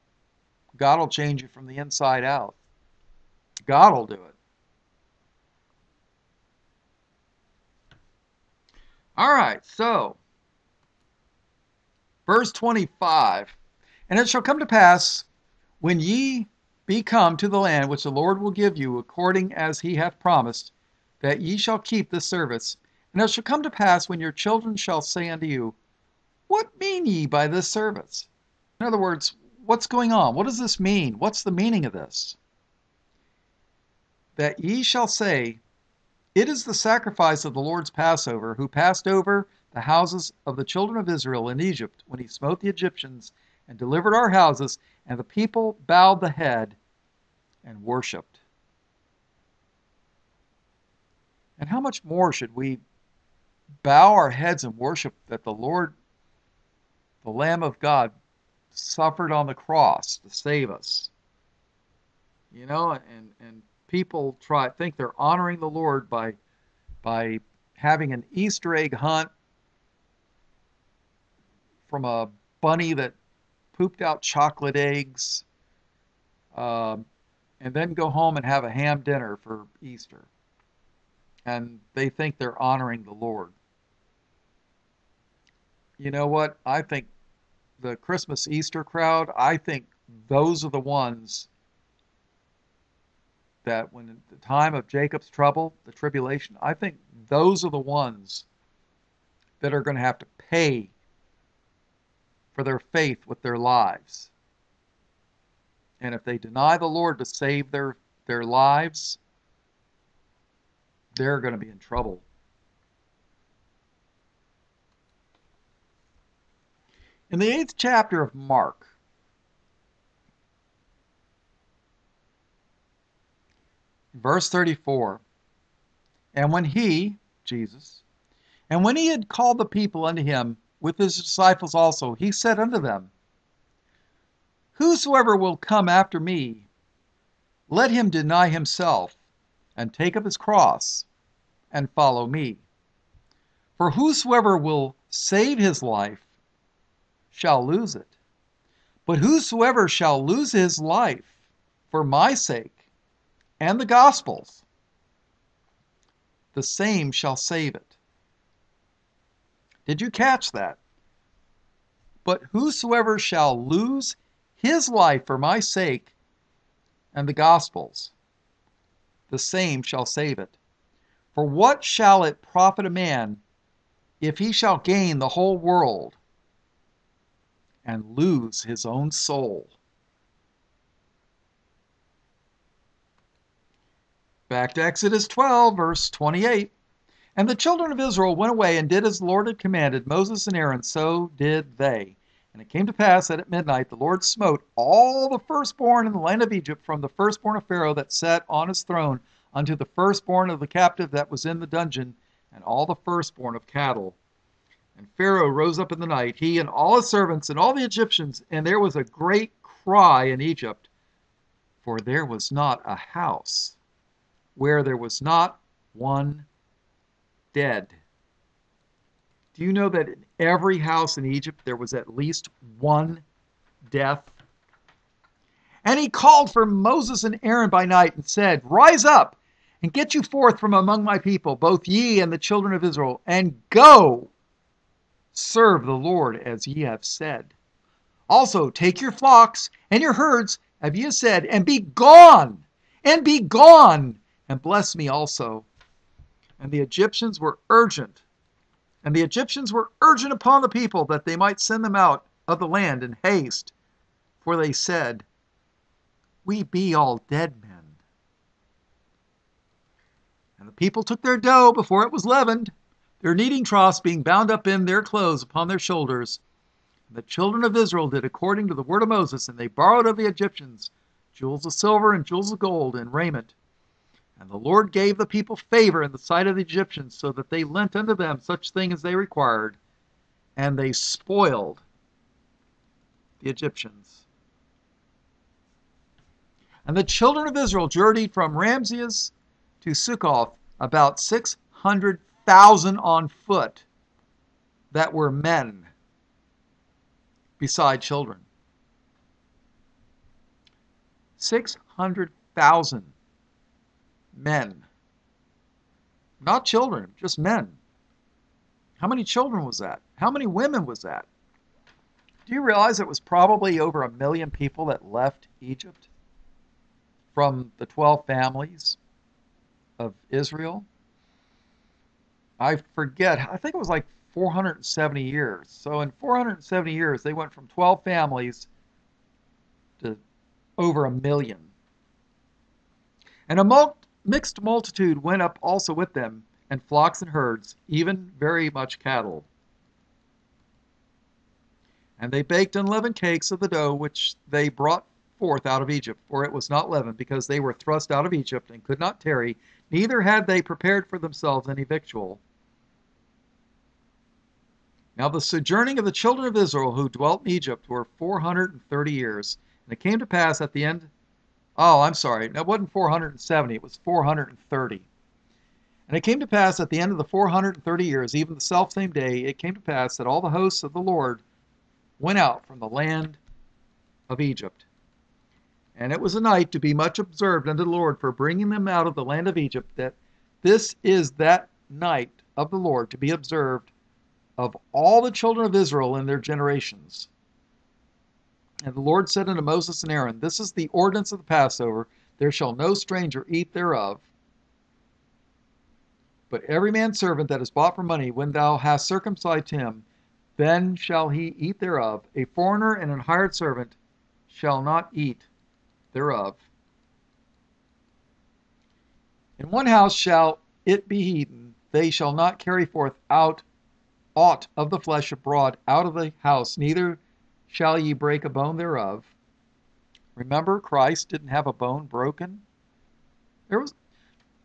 God will change you from the inside out. God will do it. All right, so, verse twenty-five. And it shall come to pass when ye be come to the land which the Lord will give you according as He hath promised, that ye shall keep this service. And it shall come to pass when your children shall say unto you, what mean ye by this service? In other words, what's going on? What does this mean? What's the meaning of this? That ye shall say, it is the sacrifice of the Lord's Passover, who passed over the houses of the children of Israel in Egypt, when He smote the Egyptians and delivered our houses, and the people bowed the head and worshipped. And how much more should we bow our heads and worship that the Lord, the Lamb of God, suffered on the cross to save us? You know, and, and people try think they're honoring the Lord by, by having an Easter egg hunt from a bunny that pooped out chocolate eggs, um, and then go home and have a ham dinner for Easter. And they think they're honoring the Lord. You know what? I think the Christmas Easter crowd, I think those are the ones that when at the time of Jacob's trouble, the tribulation, I think those are the ones that are going to have to pay for their faith with their lives. And if they deny the Lord to save their, their lives, they're going to be in trouble. In the eighth chapter of Mark, verse thirty-four, And when he, Jesus, and when he had called the people unto him, with his disciples also, he said unto them, Whosoever will come after me, let him deny himself, and take up his cross, and follow me. For whosoever will save his life shall lose it, but whosoever shall lose his life for my sake and the gospel's, the same shall save it. Did you catch that? But whosoever shall lose his life for my sake and the gospel's, the same shall save it. For what shall it profit a man if he shall gain the whole world and lose his own soul? Back to Exodus twelve, verse twenty-eight. And the children of Israel went away and did as the Lord had commanded Moses and Aaron, so did they. And it came to pass that at midnight the Lord smote all the firstborn in the land of Egypt, from the firstborn of Pharaoh that sat on his throne, unto the firstborn of the captive that was in the dungeon, and all the firstborn of cattle. And Pharaoh rose up in the night, he and all his servants and all the Egyptians, and there was a great cry in Egypt, for there was not a house where there was not one dead. Do you know that in every house in Egypt there was at least one death? And he called for Moses and Aaron by night and said, Rise up and get you forth from among my people, both ye and the children of Israel, and go serve the Lord as ye have said. Also take your flocks and your herds, as ye have said, and be gone, and be gone, and bless me also. And the Egyptians were urgent, and the Egyptians were urgent upon the people that they might send them out of the land in haste. For they said, We be all dead men. And the people took their dough before it was leavened, their kneading troughs being bound up in their clothes upon their shoulders. And the children of Israel did according to the word of Moses, and they borrowed of the Egyptians jewels of silver and jewels of gold and raiment. And the Lord gave the people favor in the sight of the Egyptians, so that they lent unto them such thing as they required, and they spoiled the Egyptians. And the children of Israel journeyed from Ramses to Succoth, about six hundred thousand on foot, that were men beside children. Six hundred thousand. Men. Not children, just men. How many children was that? How many women was that? Do you realize it was probably over a million people that left Egypt from the twelve families of Israel? I forget, I think it was like four hundred seventy years. So in four hundred seventy years, they went from twelve families to over a million. And a multitude mixed multitude went up also with them, and flocks and herds, even very much cattle. And they baked unleavened cakes of the dough which they brought forth out of Egypt, for it was not leavened, because they were thrust out of Egypt, and could not tarry, neither had they prepared for themselves any victual. Now the sojourning of the children of Israel who dwelt in Egypt were four hundred and thirty years, and it came to pass at the end Oh, I'm sorry. It wasn't four hundred seventy. It was four hundred thirty. And it came to pass at the end of the four hundred thirty years, even the selfsame day, it came to pass that all the hosts of the Lord went out from the land of Egypt. And it was a night to be much observed unto the Lord for bringing them out of the land of Egypt, that this is that night of the Lord to be observed of all the children of Israel in their generations. And the Lord said unto Moses and Aaron, This is the ordinance of the Passover. There shall no stranger eat thereof. But every man's servant that is bought for money, when thou hast circumcised him, then shall he eat thereof. A foreigner and an hired servant shall not eat thereof. In one house shall it be eaten. They shall not carry forth out aught of the flesh abroad out of the house, neither shall ye break a bone thereof. Remember, Christ didn't have a bone broken. There was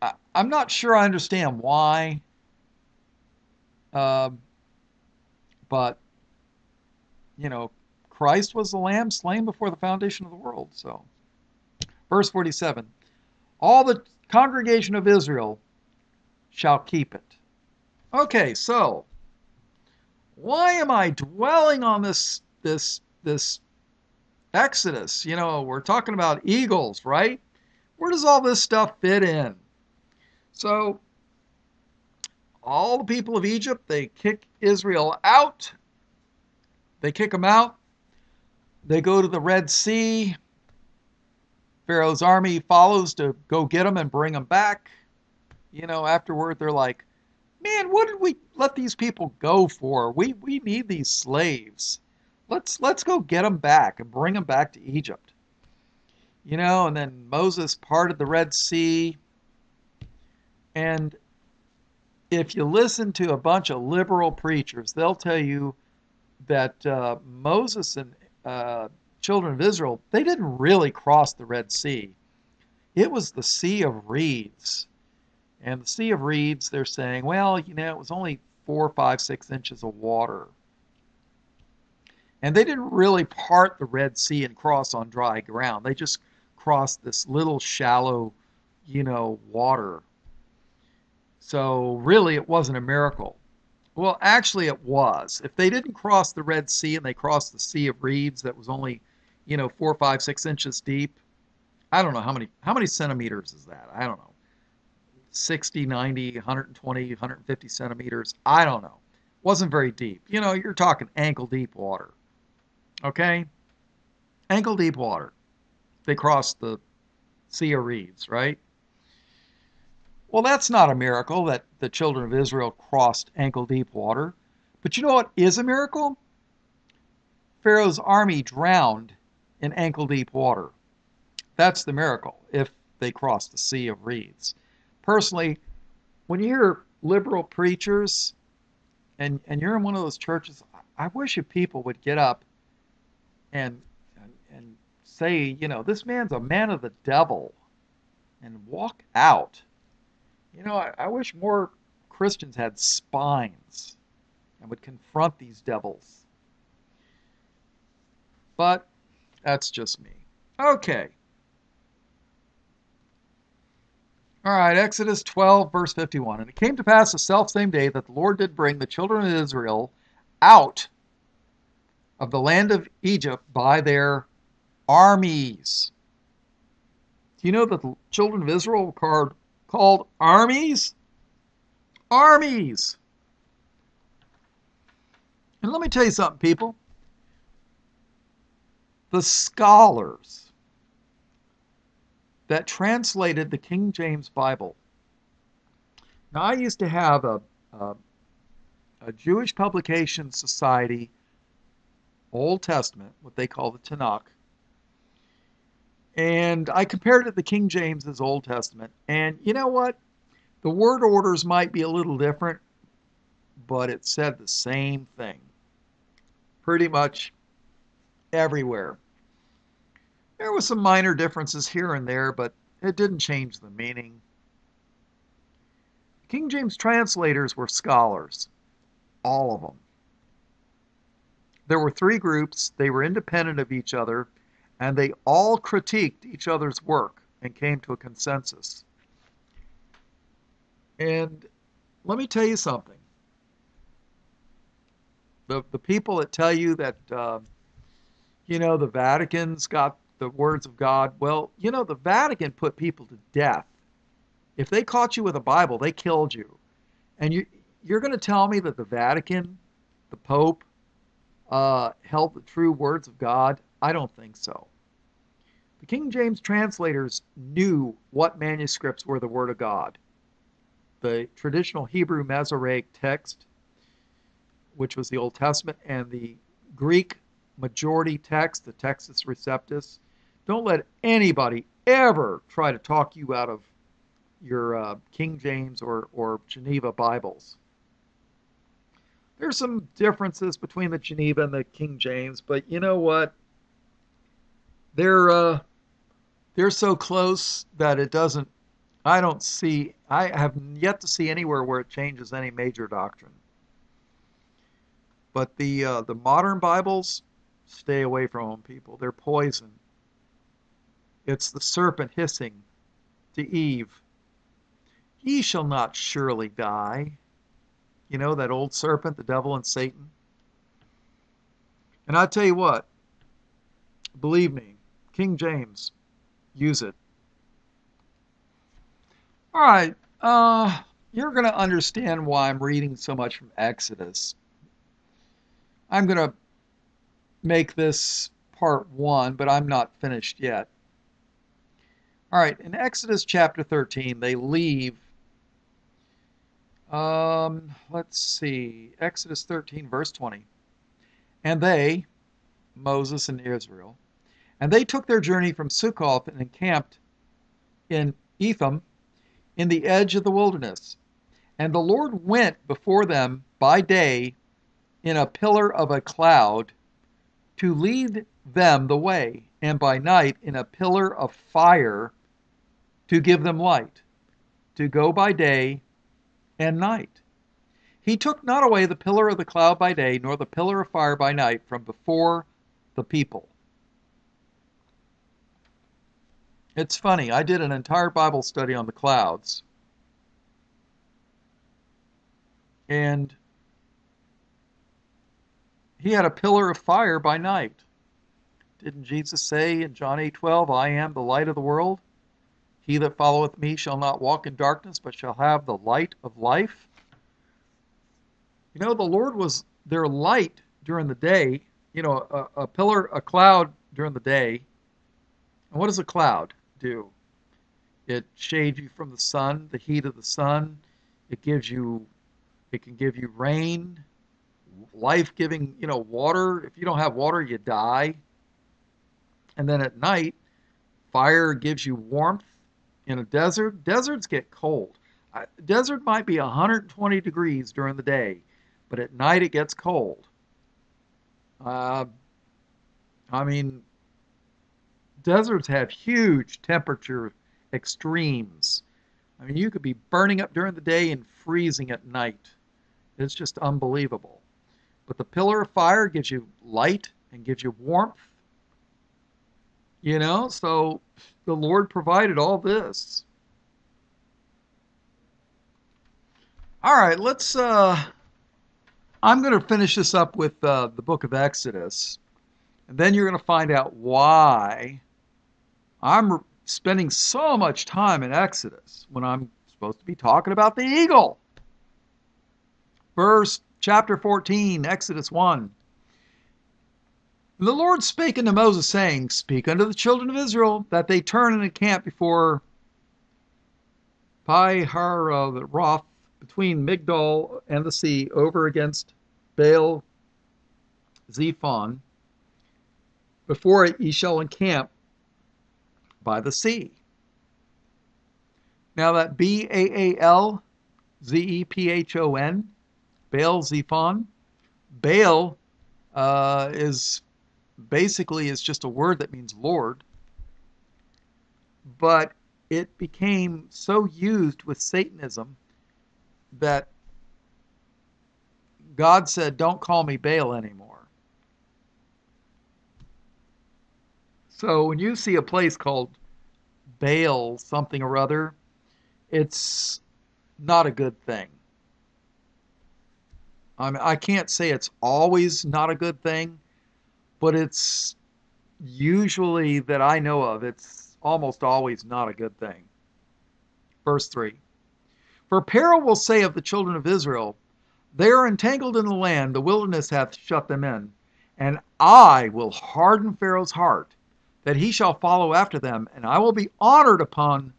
I, I'm not sure I understand why, uh, but, you know, Christ was the Lamb slain before the foundation of the world. So, verse forty-seven, all the congregation of Israel shall keep it. Okay, so why am I dwelling on this this this Exodus? You know, we're talking about eagles, right? Where does all this stuff fit in? So all the people of Egypt, they kick Israel out. They kick them out. They go to the Red Sea. Pharaoh's army follows to go get them and bring them back. You know, afterward, they're like, man, what did we let these people go for? We we need these slaves. Let's let's go get them back and bring them back to Egypt. You know, and then Moses parted the Red Sea. And if you listen to a bunch of liberal preachers, they'll tell you that uh, Moses and uh, children of Israel, they didn't really cross the Red Sea. It was the Sea of Reeds. And the Sea of Reeds, they're saying, well, you know, it was only four, five, six inches of water. And they didn't really part the Red Sea and cross on dry ground. They just crossed this little shallow, you know, water. So really, it wasn't a miracle. Well, actually, it was. If they didn't cross the Red Sea and they crossed the Sea of Reeds that was only, you know, four, five, six inches deep, I don't know how many, how many centimeters is that? I don't know. sixty, ninety, one hundred twenty, one hundred fifty centimeters. I don't know. Wasn't very deep. You know, you're talking ankle deep water. Okay? Ankle deep water. They crossed the Sea of Reeds, right? Well, that's not a miracle that the children of Israel crossed ankle deep water. But you know what is a miracle? Pharaoh's army drowned in ankle deep water. That's the miracle, if they crossed the Sea of Reeds. Personally, when you hear liberal preachers and, and you're in one of those churches, I wish if people would get up and, and, and say, you know, this man's a man of the devil, and walk out. You know, I, I wish more Christians had spines and would confront these devils. But that's just me. Okay. All right, Exodus twelve, verse fifty-one. And it came to pass the selfsame day that the Lord did bring the children of Israel out of the land of Egypt by their armies. Do you know that the children of Israel were called, called armies? Armies! And let me tell you something, people. The scholars that translated the King James Bible. Now, I used to have a, a, a Jewish Publication Society Old Testament, what they call the Tanakh, and I compared it to the King James's Old Testament, and you know what? The word orders might be a little different, but it said the same thing pretty much everywhere. There were some minor differences here and there, but it didn't change the meaning. King James translators were scholars, all of them. There were three groups. They were independent of each other, and they all critiqued each other's work and came to a consensus. And let me tell you something. The, the people that tell you that, uh, you know, the Vatican's got the words of God. Well, you know, the Vatican put people to death. If they caught you with a Bible, they killed you. And you, you're going to tell me that the Vatican, the Pope, uh, held the true words of God? I don't think so. The King James translators knew what manuscripts were the Word of God. The traditional Hebrew Masoretic text, which was the Old Testament, and the Greek majority text, the Textus Receptus. Don't let anybody ever try to talk you out of your uh, King James or, or Geneva Bibles. There's some differences between the Geneva and the King James, but you know what? They're, uh, they're so close that it doesn't I don't see, I have yet to see anywhere where it changes any major doctrine. But the, uh, the modern Bibles, stay away from them, people. They're poison. It's the serpent hissing to Eve. Ye shall not surely die. You know, that old serpent, the devil and Satan. And I tell you what, believe me, King James, use it. All right, uh, you're going to understand why I'm reading so much from Exodus. I'm going to make this part one, but I'm not finished yet. All right, in Exodus chapter thirteen, they leave. Um, let's see, Exodus thirteen, verse twenty. And they, Moses and Israel, and they took their journey from Succoth and encamped in Etham, in the edge of the wilderness. And the Lord went before them by day in a pillar of a cloud to lead them the way, and by night in a pillar of fire to give them light, to go by day and night. He took not away the pillar of the cloud by day, nor the pillar of fire by night from before the people. It's funny, I did an entire Bible study on the clouds. And he had a pillar of fire by night. Didn't Jesus say in John eight twelve, I am the light of the world. He that followeth me shall not walk in darkness, but shall have the light of life. You know, the Lord was their light during the day. You know, a, a pillar, a cloud during the day. And what does a cloud do? It shades you from the sun, the heat of the sun. It gives you, it can give you rain, life-giving, you know, water. If you don't have water, you die. And then at night, fire gives you warmth in a desert. Deserts get cold. A desert might be one hundred twenty degrees during the day, but at night it gets cold. Uh, I mean, deserts have huge temperature extremes. I mean, you could be burning up during the day and freezing at night. It's just unbelievable. But the pillar of fire gives you light and gives you warmth. You know, so the Lord provided all this. All right, let's, uh, I'm going to finish this up with uh, the book of Exodus. And then you're going to find out why I'm spending so much time in Exodus when I'm supposed to be talking about the eagle. Verse, chapter fourteen, Exodus one. The Lord spake unto Moses, saying, Speak unto the children of Israel, that they turn and encamp before Pi-hahiroth, between Migdol and the sea, over against Baal-zephon. Before it ye shall encamp by the sea. Now that B A A L Z E P H O N, Baal-zephon, Baal uh, is basically is just a word that means Lord, but it became so used with Satanism that God said, don't call me Baal anymore. So when you see a place called Baal something or other, it's not a good thing. I mean, I can't say it's always not a good thing, but it's usually that I know of, it's almost always not a good thing. Verse three. For Pharaoh will say of the children of Israel, they are entangled in the land, the wilderness hath shut them in, and I will harden Pharaoh's heart, that he shall follow after them, and I will be honored upon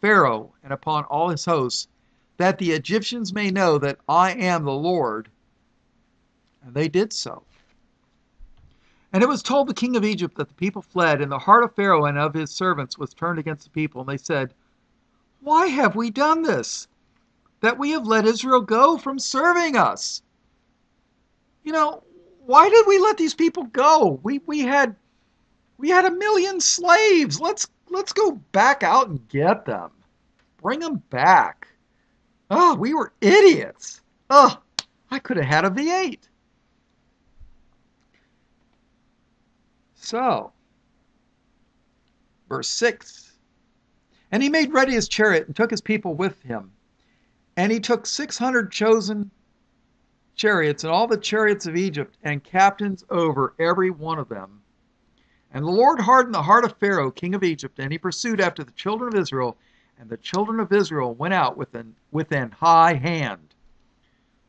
Pharaoh and upon all his hosts, that the Egyptians may know that I am the Lord. And they did so. And it was told the king of Egypt that the people fled, and the heart of Pharaoh and of his servants was turned against the people, and they said, Why have we done this, that we have let Israel go from serving us? You know, why did we let these people go? We we had We had a million slaves. Let's let's go back out and get them. Bring them back. Oh, we were idiots. Oh, I could have had a V eight. So, verse six. And he made ready his chariot and took his people with him. And he took six hundred chosen chariots and all the chariots of Egypt and captains over every one of them. And the Lord hardened the heart of Pharaoh, king of Egypt, and he pursued after the children of Israel. And the children of Israel went out with an, with an high hand.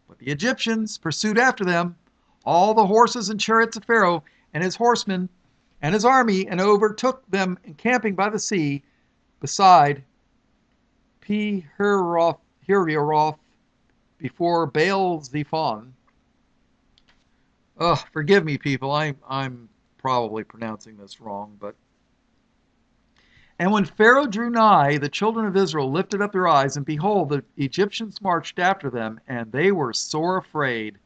But the Egyptians pursued after them, all the horses and chariots of Pharaoh and his horsemen and his army, and overtook them encamping by the sea beside Pi-hahiroth, before Baal-zephon. Oh, forgive me, people. I, I'm probably pronouncing this wrong, but... And when Pharaoh drew nigh, the children of Israel lifted up their eyes, and behold, the Egyptians marched after them, and they were sore afraid.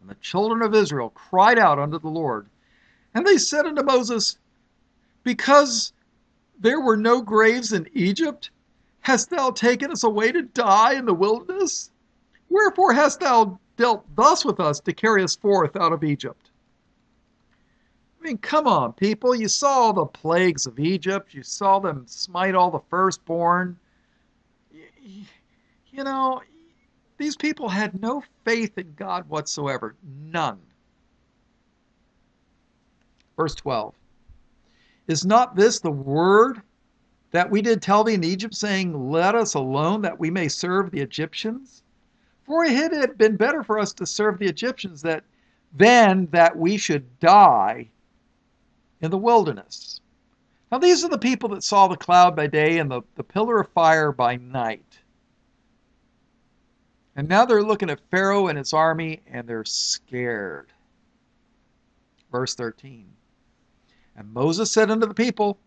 And the children of Israel cried out unto the Lord. And they said unto Moses, Because there were no graves in Egypt, hast thou taken us away to die in the wilderness? Wherefore hast thou dealt thus with us to carry us forth out of Egypt? I mean, come on, people. You saw all the plagues of Egypt. You saw them smite all the firstborn. You know, these people had no faith in God whatsoever. None. Verse twelve. Is not this the word that we did tell thee in Egypt, saying, Let us alone, that we may serve the Egyptians? For it had been better for us to serve the Egyptians that, than that we should die in the wilderness. Now these are the people that saw the cloud by day and the, the pillar of fire by night. And now they're looking at Pharaoh and his army, and they're scared. Verse thirteen. And Moses said unto the people,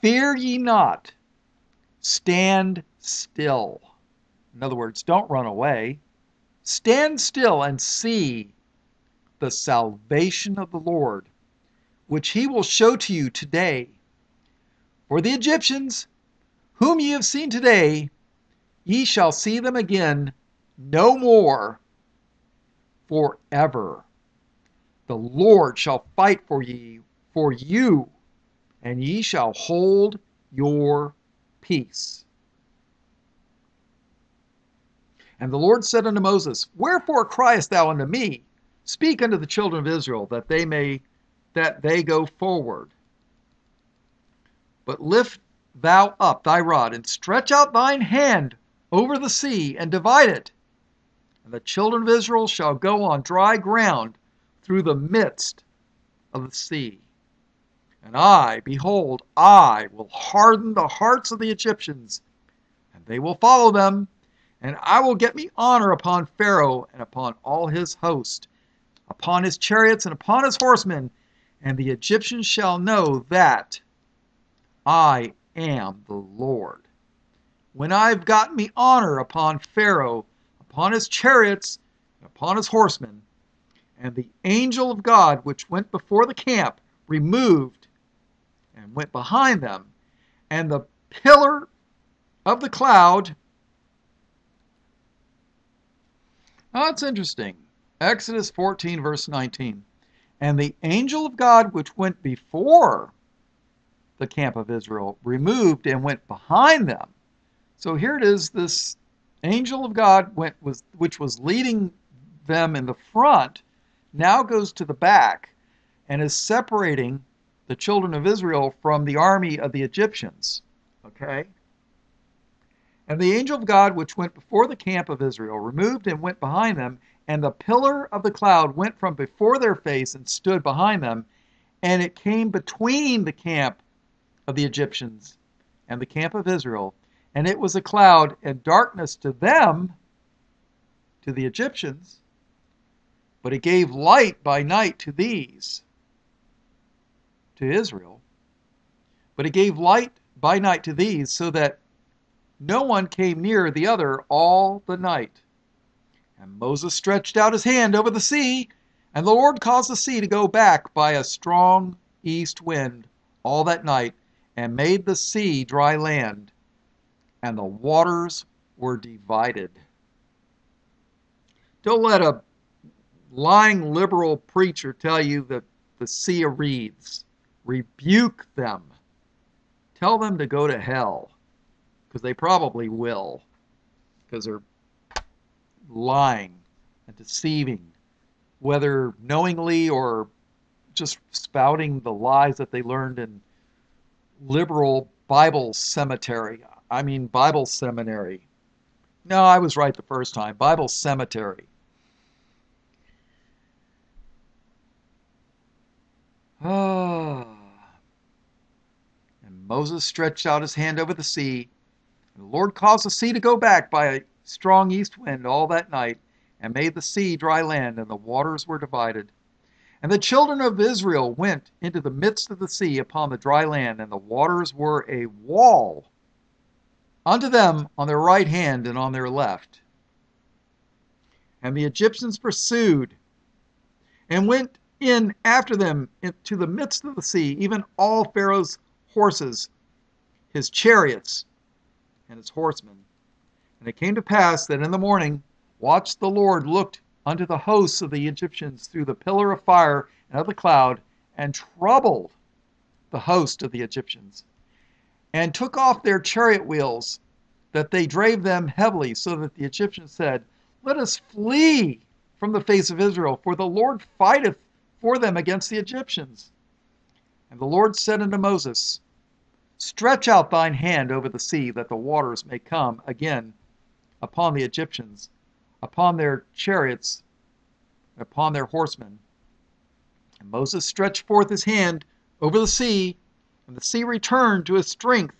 Fear ye not, stand still. In other words, don't run away. Stand still and see the salvation of the Lord, which he will show to you today. For the Egyptians, whom ye have seen today, ye shall see them again no more forever. The Lord shall fight for ye, for you, and ye shall hold your peace. And the Lord said unto Moses, Wherefore criest thou unto me? Speak unto the children of Israel, that they may that they go forward. But lift thou up thy rod, and stretch out thine hand over the sea, and divide it. And the children of Israel shall go on dry ground through the midst of the sea. And I, behold, I will harden the hearts of the Egyptians, and they will follow them, and I will get me honor upon Pharaoh and upon all his host, upon his chariots and upon his horsemen, and the Egyptians shall know that I am the Lord, when I have gotten me honor upon Pharaoh, upon his chariots, and upon his horsemen. And the angel of God, which went before the camp, removed and went behind them, and the pillar of the cloud. Oh, that's interesting. Exodus fourteen, verse nineteen. And the angel of God, which went before the camp of Israel, removed and went behind them. So here it is, this angel of God, went, was, which was leading them in the front, now goes to the back and is separating the children of Israel from the army of the Egyptians. Okay? And the angel of God, which went before the camp of Israel, removed and went behind them, and the pillar of the cloud went from before their face and stood behind them, and it came between the camp of the Egyptians and the camp of Israel, and it was a cloud and darkness to them, to the Egyptians, but it gave light by night to these, to Israel, but it gave light by night to these, so that no one came near the other all the night. And Moses stretched out his hand over the sea, and the Lord caused the sea to go back by a strong east wind all that night, and made the sea dry land. and the waters were divided. Don't let a lying liberal preacher tell you that the sea of reeds. Rebuke them. Tell them to go to hell, because they probably will, because they're lying and deceiving, whether knowingly or just spouting the lies that they learned in liberal Bible cemetery. I mean Bible seminary. No, I was right the first time. Bible cemetery. Ah. And Moses stretched out his hand over the sea, and the Lord caused the sea to go back by a strong east wind all that night, and made the sea dry land, and the waters were divided. And the children of Israel went into the midst of the sea upon the dry land, and the waters were a wall unto them on their right hand and on their left. And the Egyptians pursued, and went in after them into the midst of the sea, even all Pharaoh's horses, his chariots, and his horsemen. And it came to pass that in the morning, watch, the Lord looked unto the hosts of the Egyptians through the pillar of fire and of the cloud, and troubled the host of the Egyptians, and took off their chariot wheels, that they drave them heavily, so that the Egyptians said, Let us flee from the face of Israel, for the Lord fighteth for them against the Egyptians. And the Lord said unto Moses, Stretch out thine hand over the sea, that the waters may come again upon the Egyptians, upon their chariots, and upon their horsemen. And Moses stretched forth his hand over the sea, and the sea returned to his strength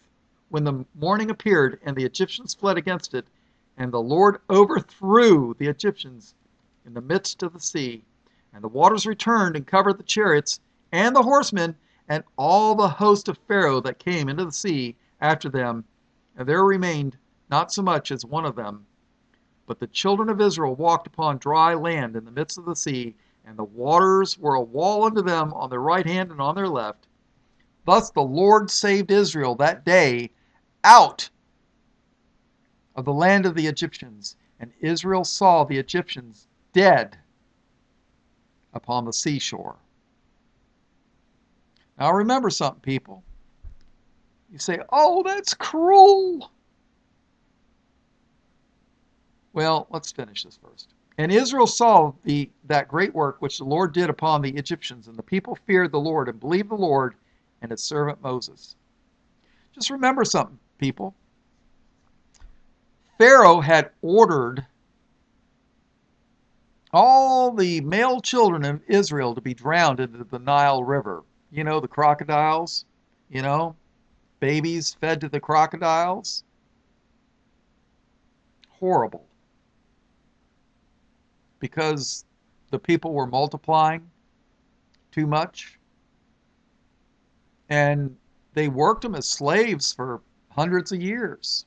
when the morning appeared, and the Egyptians fled against it. And the Lord overthrew the Egyptians in the midst of the sea. And the waters returned and covered the chariots and the horsemen and all the host of Pharaoh that came into the sea after them. And there remained not so much as one of them. But the children of Israel walked upon dry land in the midst of the sea, and the waters were a wall unto them on their right hand and on their left. Thus the Lord saved Israel that day out of the land of the Egyptians, and Israel saw the Egyptians dead upon the seashore. Now remember something, people. You say, oh, that's cruel. Well, let's finish this first. And Israel saw the that great work which the Lord did upon the Egyptians, and the people feared the Lord and believed the Lord and his servant Moses. Just remember something, people. Pharaoh had ordered all the male children of Israel to be drowned into the Nile River. You know, the crocodiles, you know, babies fed to the crocodiles. Horrible. Because the people were multiplying too much. And they worked them as slaves for hundreds of years.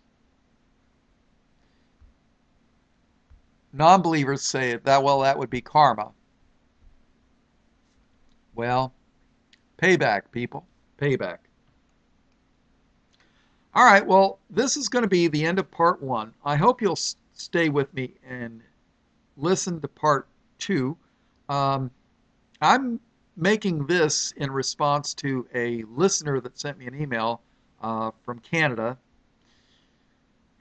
Non-believers say that, well, that would be karma. Well, payback, people. Payback. All right, well, this is going to be the end of part one. I hope you'll stay with me and listen to part two. Um, I'm making this in response to a listener that sent me an email uh, from Canada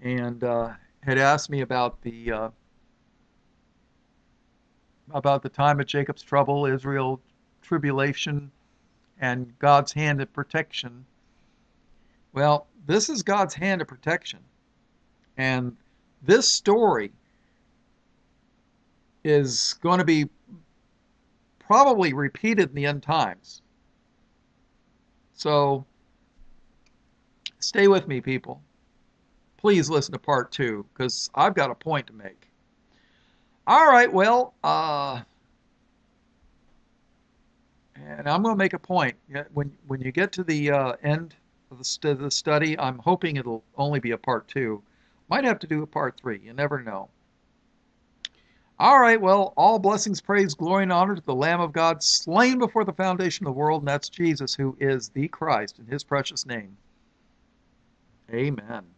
and uh, had asked me about the... Uh, about the time of Jacob's trouble, Israel tribulation, and God's hand of protection. Well, this is God's hand of protection. And this story is going to be probably repeated in the end times. So stay with me, people. Please listen to part two, because I've got a point to make. All right, well, uh, and I'm going to make a point. When when you get to the uh, end of the, st the study, I'm hoping it'll only be a part two. Might have to do a part three. You never know. All right, well, all blessings, praise, glory, and honor to the Lamb of God, slain before the foundation of the world, and that's Jesus, who is the Christ, in his precious name. Amen.